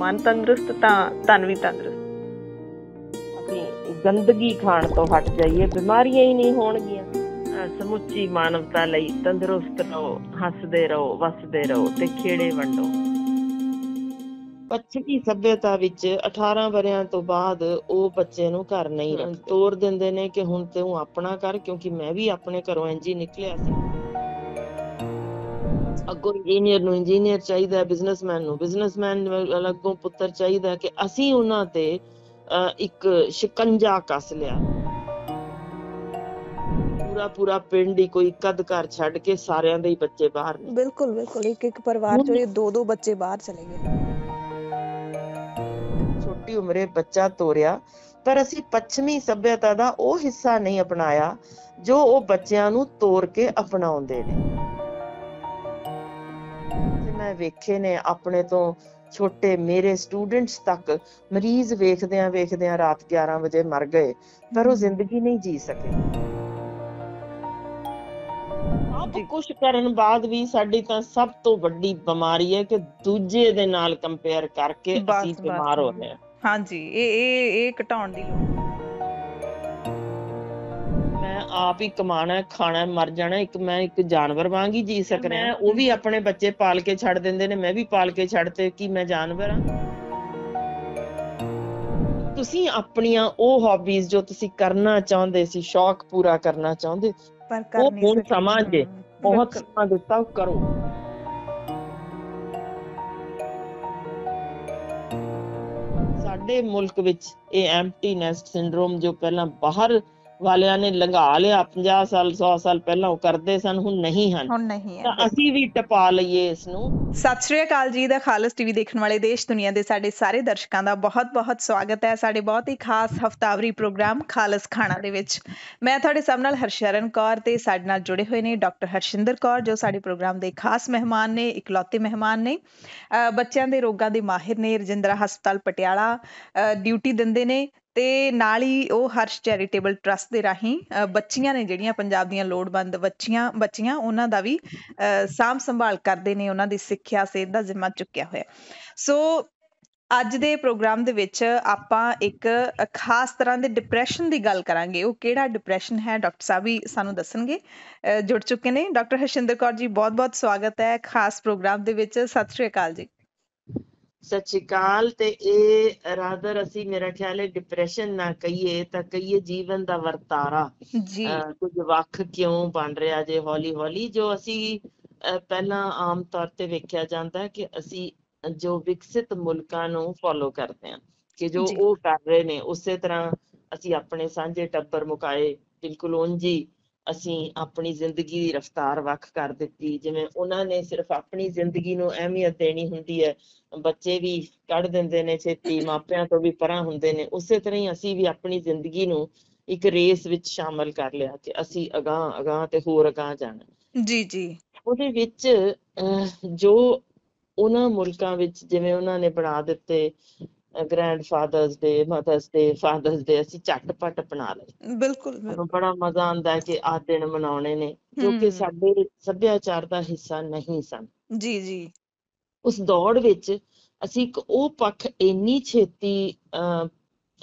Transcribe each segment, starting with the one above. मन तंदुरुस्त तन भी तंदुरुस्त। गंदगी खाण तो हट जाइए, बीमारियां ही नहीं होणगीਆਂ। समुची मानवता ਲਈ तंदुरुस्त रहो, हसदे रहो, वसदे रहो ते खेड़े वंडो। पछमी सभ्यता विच 18 ਵਰਿਆਂ ਤੋਂ ਬਾਅਦ ਉਹ ਬੱਚੇ ਨੂੰ ਘਰ ਨਹੀਂ ਰੱਖਦੇ, ਤੋਰ ਦਿੰਦੇ ਨੇ ਕਿ ਹੁਣ ਤੂੰ ਆਪਣਾ ਕਰ, ਕਿਉਂਕਿ ਮੈਂ ਵੀ ਆਪਣੇ ਘਰੋਂ ਇੰਜ ਹੀ ਨਿਕਲਿਆ ਸੀ। ਅੱਗੋਂ ਇੰਜੀਨੀਅਰ ਨੂੰ ਇੰਜੀਨੀਅਰ ਚਾਹੀਦਾ, ਬਿਜ਼ਨਸਮੈਨ ਨੂੰ ਬਿਜ਼ਨਸਮੈਨ, ਅੱਗੋਂ ਪੁੱਤਰ ਚਾਹੀਦਾ ਕਿ ਅਸੀਂ ਉਹਨਾਂ ਤੇ ਇੱਕ ਸ਼ਿਕੰਜਾ ਕੱਸ ਲਿਆ। ਪੂਰਾ ਪਿੰਡ ਹੀ ਕੋਈ ਕਦ ਘਰ ਛੱਡ ਕੇ ਸਾਰਿਆਂ ਦੇ ਹੀ ਬੱਚੇ ਬਾਹਰ ਨੇ। ਬਿਲਕੁਲ ਬਿਲਕੁਲ, ਇੱਕ ਇੱਕ ਪਰਿਵਾਰ ਚੋਂ ਇਹ ਦੋ ਦੋ ਬੱਚੇ ਬਾਹਰ ਚਲੇ ਗਏ। ਛੋਟੀ ਉਮਰੇ ਬੱਚਾ ਤੋਰਿਆ, ਪਰ ਅਸੀਂ ਪੱਛਮੀ ਸੱਭਿਅਤਾ ਦਾ ਉਹ ਹਿੱਸਾ ਨਹੀਂ ਅਪਣਾਇਆ ਜੋ ਉਹ ਬੱਚਿਆਂ ਨੂੰ ਤੋਰ ਕੇ ਅਪਣਾਉਂਦੇ ਨੇ। ਮੈਂ ਵੇਖੇ ਨੇ ਆਪਣੇ ਤੋਂ ਛੋਟੇ ਮੇਰੇ ਸਟੂਡੈਂਟਸ ਤੱਕ ਮਰੀਜ਼ ਵੇਖਦਿਆਂ ਰਾਤ 11 ਵਜੇ ਮਰ ਗਏ, ਪਰ ਉਹ ਜ਼ਿੰਦਗੀ ਨਹੀਂ ਜੀ ਸਕੇ। ਸਭ ਕੁਝ ਕਰਨ ਬਾਅਦ ਵੀ ਸਾਡੀ ਤਾਂ ਸਭ ਤੋਂ ਵੱਡੀ ਬਿਮਾਰੀ ਹੈ ਕਿ ਦੂਜੇ ਦੇ ਨਾਲ ਕੰਪੇਅਰ ਕਰਕੇ ਅਸੀਂ ਬਿਮਾਰ ਹੋ ਰਹੇ ਹਾਂ। ਹਾਂਜੀ, ਇਹ ਘਟਾਉਣ ਦੀ ਲੋੜ। आप ही कमाना, खाना, मर जाना, एक मैं एक जानवर वांग ही जी सकना है। वो भी अपने बच्चे पाल के छड़ देंदे ने, मैं भी पाल के छड़ते कि मैं जानवर हां। तुसी अपनियां ओह हॉबीज जो तुसी करना चाहंदे सी, शौक पूरा करना चाहंदे, पर कर नहीं सकदे। समां दे बहुत समां दिता करो। साडे मुल्क विच ए एम्प्टी नेस्ट सिंड्रोम जो पहला बाहर ਵਾਲਿਆਂ ਨੇ ਲੰਘਾ ਲਿਆ 50 ਸਾਲ 100 ਸਾਲ ਪਹਿਲਾਂ ਉਹ ਕਰਦੇ ਸਨ, ਹੁਣ ਨਹੀਂ ਹਨ। ਹੁਣ ਨਹੀਂ ਹੈ ਤਾਂ ਅਸੀਂ ਵੀ ਟਪਾ ਲਈਏ ਇਸ ਨੂੰ। ਸਤਿ ਸ਼੍ਰੀ ਅਕਾਲ ਜੀ, ਦਾ ਖਾਲਸ ਟੀਵੀ ਦੇਖਣ ਵਾਲੇ ਦੇਸ਼ ਦੁਨੀਆ ਦੇ ਸਾਡੇ ਸਾਰੇ ਦਰਸ਼ਕਾਂ ਦਾ ਬਹੁਤ-ਬਹੁਤ ਸਵਾਗਤ ਹੈ ਸਾਡੇ ਬਹੁਤ ਹੀ ਖਾਸ ਹਫਤਾਵਰੀ ਪ੍ਰੋਗਰਾਮ ਖਾਲਸ ਖਾਣਾ ਦੇ ਵਿੱਚ। ਮੈਂ ਤੁਹਾਡੇ ਸਭ ਨਾਲ ਹਰਸ਼ਰਨ ਕੌਰ ਤੇ ਸਾਡੇ ਨਾਲ ਜੁੜੇ ਹੋਏ ਨੇ ਡਾਕਟਰ ਹਰਸ਼ਿੰਦਰ ਕੌਰ ਜੋ ਸਾਡੇ ਪ੍ਰੋਗਰਾਮ ਦੇ ਖਾਸ ਮਹਿਮਾਨ ਨੇ, ਇਕਲੌਤੇ ਮਹਿਮਾਨ ਨੇ, ਬੱਚਿਆਂ ਦੇ ਰੋਗਾਂ ਦੇ ਮਾਹਿਰ ਨੇ, ਰਜਿੰਦਰਾ ਹਸਪਤਾਲ ਪਟਿਆਲਾ ਡਿਊਟੀ ਦਿੰਦੇ ਨੇ ਤੇ ਨਾਲ ਹੀ ਉਹ ਹਰਸ਼ ਚੈਰੀਟੇਬਲ ਟਰਸਟ ਦੇ ਰਾਹੀਂ ਬੱਚੀਆਂ ਨੇ ਜਿਹੜੀਆਂ ਪੰਜਾਬ ਦੀਆਂ ਲੋੜਵੰਦ ਬੱਚੀਆਂ ਉਹਨਾਂ ਦਾ ਵੀ ਸਾਂਭ ਸੰਭਾਲ ਕਰਦੇ ਨੇ, ਉਹਨਾਂ ਦੀ ਸਿੱਖਿਆ ਸਿਹਤ ਦਾ ਜ਼ਿੰਮਾ ਚੁੱਕਿਆ ਹੋਇਆ। ਸੋ ਅੱਜ ਦੇ ਪ੍ਰੋਗਰਾਮ ਦੇ ਵਿੱਚ ਆਪਾਂ ਇੱਕ ਖਾਸ ਤਰ੍ਹਾਂ ਦੇ ਡਿਪਰੈਸ਼ਨ ਦੀ ਗੱਲ ਕਰਾਂਗੇ। ਉਹ ਕਿਹੜਾ ਡਿਪਰੈਸ਼ਨ ਹੈ ਡਾਕਟਰ ਸਾਹਿਬ ਵੀ ਸਾਨੂੰ ਦੱਸਣਗੇ। ਜੁੜ ਚੁੱਕੇ ਨੇ ਡਾਕਟਰ ਹਰਸ਼ਿੰਦਰ ਕੌਰ ਜੀ, ਬਹੁਤ ਬਹੁਤ ਸਵਾਗਤ ਹੈ ਖਾਸ ਪ੍ਰੋਗਰਾਮ ਦੇ ਵਿੱਚ। ਸਤਿ ਸ਼੍ਰੀ ਅਕਾਲ ਜੀ। ਸਤਿ ਸ਼੍ਰੀ ਅਕਾਲ। ਤੇ ਇਹ ਰਾਦਰ ਅਸੀਂ ਮੇਰਾ ਖਿਆਲ ਹੈ ਡਿਪਰੈਸ਼ਨ ਨਾ ਕਹੀਏ ਤਾਂ ਕਹੀਏ ਜੀਵਨ ਦਾ ਵਰਤਾਰਾ ਜੀ ਕੁਝ ਵੱਖ ਕਿਉਂ ਬਣ ਰਿਹਾ ਜੇ ਹੌਲੀ ਹੌਲੀ। ਜੋ ਅਸੀਂ ਪਹਿਲਾਂ ਆਮ ਤੌਰ ਤੇ ਵੇਖਿਆ ਜਾਂਦਾ ਕਿ ਅਸੀਂ ਜੋ ਵਿਕਸਿਤ ਮੁਲਕਾਂ ਨੂੰ ਫੋਲੋ ਕਰਦੇ ਹਾਂ ਕਿ ਜੋ ਉਹ ਕਰ ਰਹੇ ਨੇ ਉਸੇ ਤਰ੍ਹਾਂ ਅਸੀਂ ਆਪਣੇ ਸਾਂਝੇ ਟੱਬਰ ਮੁਕਾਏ। ਬਿਲਕੁਲ ਉਂਝ ਹੀ ਅਸੀਂ ਆਪਣੀ ਜ਼ਿੰਦਗੀ ਦੀ ਰਫ਼ਤਾਰ ਵੱਖ ਕਰ ਦਿੱਤੀ। ਜਿਵੇਂ ਉਹਨਾਂ ਨੇ ਸਿਰਫ ਆਪਣੀ ਜ਼ਿੰਦਗੀ ਨੂੰ ਅਹਿਮੀਅਤ ਦੇਣੀ ਹੁੰਦੀ ਹੈ, ਬੱਚੇ ਵੀ ਕੱਢ ਦਿੰਦੇ ਨੇ ਛੇਤੀ, ਮਾਪਿਆਂ ਤੋਂ ਵੀ ਪਰਾਂ ਹੁੰਦੇ ਨੇ, ਉਸੇ ਤਰ੍ਹਾਂ ਹੀ ਅਸੀਂ ਵੀ ਆਪਣੀ ਜ਼ਿੰਦਗੀ ਨੂੰ ਇੱਕ ਰੇਸ ਵਿੱਚ ਸ਼ਾਮਲ ਕਰ ਲਿਆ ਕਿ ਅਸੀਂ ਅਗਾਂਹ ਤੇ ਹੋਰ ਅਗਾਂਹ ਜਾਣਾ। ਜੀ ਜੀ, ਉਹਦੇ ਵਿੱਚ ਜੋ ਉਹਨਾਂ ਮੁਲਕਾਂ ਵਿੱਚ ਜਿਵੇਂ ਉਹਨਾਂ ਨੇ ਬਣਾ ਦਿੱਤੇ ਗ੍ਰੈਂਡਫਾਦਰਸ ਡੇ, ਮਦਰਸ ਡੇ, ਫਾਦਰਸ ਡੇ, ਅਸੀਂ ਝਟਪਟ ਅਪਣਾ ਲਏ। ਬਿਲਕੁਲ, ਬੜਾ ਮਜ਼ਾ ਆਉਂਦਾ ਕਿ ਆਹ ਦਿਨ ਮਨਾਉਣੇ ਨੇ ਜੋ ਕਿ ਸਾਡੇ ਸੱਭਿਆਚਾਰ ਦਾ ਹਿੱਸਾ ਨਹੀਂ ਸਨ। ਜੀ ਜੀ, ਉਸ ਦੌੜ ਵਿੱਚ ਅਸੀਂ ਇੱਕ ਉਹ ਪੱਖ ਇੰਨੀ ਛੇਤੀ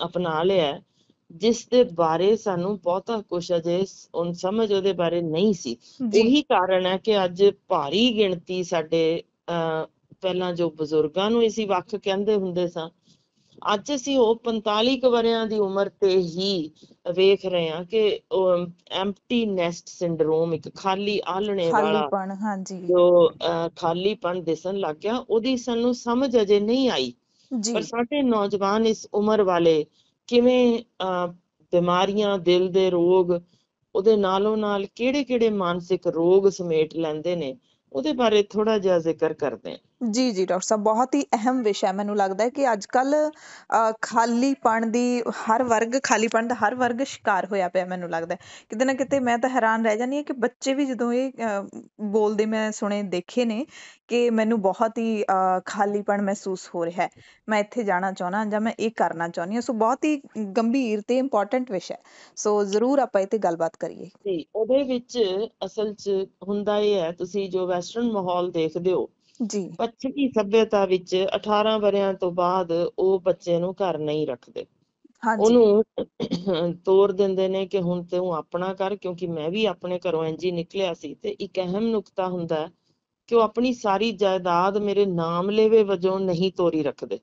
ਅਪਣਾ ਲਿਆ ਜਿਸ ਦੇ ਬਾਰੇ ਸਾਨੂੰ ਬਹੁਤਾ ਕੁਛ ਅਜੇ ਸਮਝ ਉਹਦੇ ਬਾਰੇ ਨਹੀਂ ਸੀ। ਇਹੀ ਕਾਰਨ ਹੈ ਕਿ ਅੱਜ ਭਾਰੀ ਗਿਣਤੀ ਸਾਡੇ ਪਹਿਲਾਂ ਜੋ ਬਜ਼ੁਰਗਾਂ ਨੂੰ ਅਸੀਂ ਵੱਖ ਕਹਿੰਦੇ ਹੁੰਦੇ ਸਾਂ, ਅੱਜ ਅਸੀਂ ਉਹ 45 ਵਰਿਆਂ ਦੀ ਉਮਰ ਤੇ ਹੀ ਵੇਖ ਰਹੇ ਹਾਂ ਕਿ ਐਮਪਟੀ ਨੈਸਟ ਸਿੰਡਰੋਮ, ਇੱਕ ਖਾਲੀ ਆਲਣੇ ਵਾਲਾ ਜੋ ਖਾਲੀਪਣ ਦਿਸਣ ਲੱਗ ਗਿਆ, ਉਹਦੀ ਸਾਨੂੰ ਸਮਝ ਅਜੇ ਨਹੀਂ ਆਈ। ਪਰ ਸਾਡੇ ਨੌਜਵਾਨ ਇਸ ਉਮਰ ਵਾਲੇ ਕਿਵੇਂ ਬਿਮਾਰੀਆਂ, ਦਿਲ ਦੇ ਰੋਗ, ਉਹਦੇ ਨਾਲੋਂ ਨਾਲ ਕਿਹੜੇ ਕਿਹੜੇ ਮਾਨਸਿਕ ਰੋਗ ਸਮੇਟ ਲੈਂਦੇ ਨੇ ਉਹਦੇ ਬਾਰੇ ਥੋੜਾ ਜਿਹਾ ਜ਼ਿਕਰ ਕਰਦੇ ਹਾਂ। ਜੀ ਜੀ ਡਾਕਟਰ ਸਾਹਿਬ, ਬਹੁਤ ਹੀ ਅਹਿਮ ਵਿਸ਼ਾ। ਮੈਨੂੰ ਲੱਗਦਾ ਹੈ ਕਿ ਅੱਜ ਕੱਲ ਖਾਲੀਪਣ ਦਾ ਹਰ ਵਰਗ ਸ਼ਿਕਾਰ ਹੋਇਆ ਪਿਆ। ਮੈਨੂੰ ਲੱਗਦਾ ਕਿਤੇ ਨਾ ਕਿਤੇ ਮੈਂ ਤਾਂ ਹੈਰਾਨ ਰਹਿ ਜਾਂਦੀ ਹਾਂ ਕਿ ਬੱਚੇ ਵੀ ਜਦੋਂ ਇਹ ਬੋਲਦੇ ਮੈਂ ਸੁਣੇ ਦੇਖੇ ਨੇ ਕਿ ਮੈਨੂੰ ਬਹੁਤ ਹੀ ਖਾਲੀਪਣ ਮਹਿਸੂਸ ਹੋ ਰਿਹਾ, ਮੈਂ ਇੱਥੇ ਜਾਣਾ ਚਾਹੁੰਦਾ ਜਾਂ ਮੈਂ ਇਹ ਕਰਨਾ ਚਾਹੁੰਦੀ ਹਾਂ। ਸੋ ਬਹੁਤ ਹੀ ਗੰਭੀਰ ਤੇ ਇੰਪੋਰਟੈਂਟ ਵਿਸ਼ਾ, ਸੋ ਜ਼ਰੂਰ ਆਪਾਂ ਇਹ ਤੇ ਗੱਲਬਾਤ ਕਰੀਏ। ਜੀ, ਉਹਦੇ ਵਿੱਚ ਅਸਲ 'ਚ ਹੁੰਦਾ ਇਹ ਹੈ, ਤੁਸੀਂ ਜੋ ਵੈਸਟਰਨ ਮਾਹੌਲ ਦੇਖਦੇ ਹੋ जी ਪੱਛਮੀ ਸਭਿਅਤਾ ਵਿੱਚ 18 ਵਰਿਆਂ ਤੋਂ ਬਾਅਦ ਉਹ ਬੱਚੇ ਨੂੰ ਘਰ ਨਹੀਂ ਰੱਖਦੇ। ਉਹਨੂੰ ਤੋਰ ਦਿੰਦੇ ਨੇ ਕਿ ਹੁਣ ਤੂੰ ਆਪਣਾ ਕਰ, ਕਿਉਂਕਿ ਮੈਂ ਵੀ ਆਪਣੇ ਘਰੋਂ ਇੰਜ ਹੀ ਨਿਕਲਿਆ ਸੀ। ਤੇ ਇੱਕ ਅਹਿਮ ਨੁਕਤਾ ਹੁੰਦਾ ਹੈ ਕਿ ਉਹ ਆਪਣੀ ਸਾਰੀ ਜਾਇਦਾਦ ਮੇਰੇ ਨਾਮ ਲੇਵੇ ਵਜੋਂ ਨਹੀਂ ਤੋਰੀ ਰੱਖਦੇ।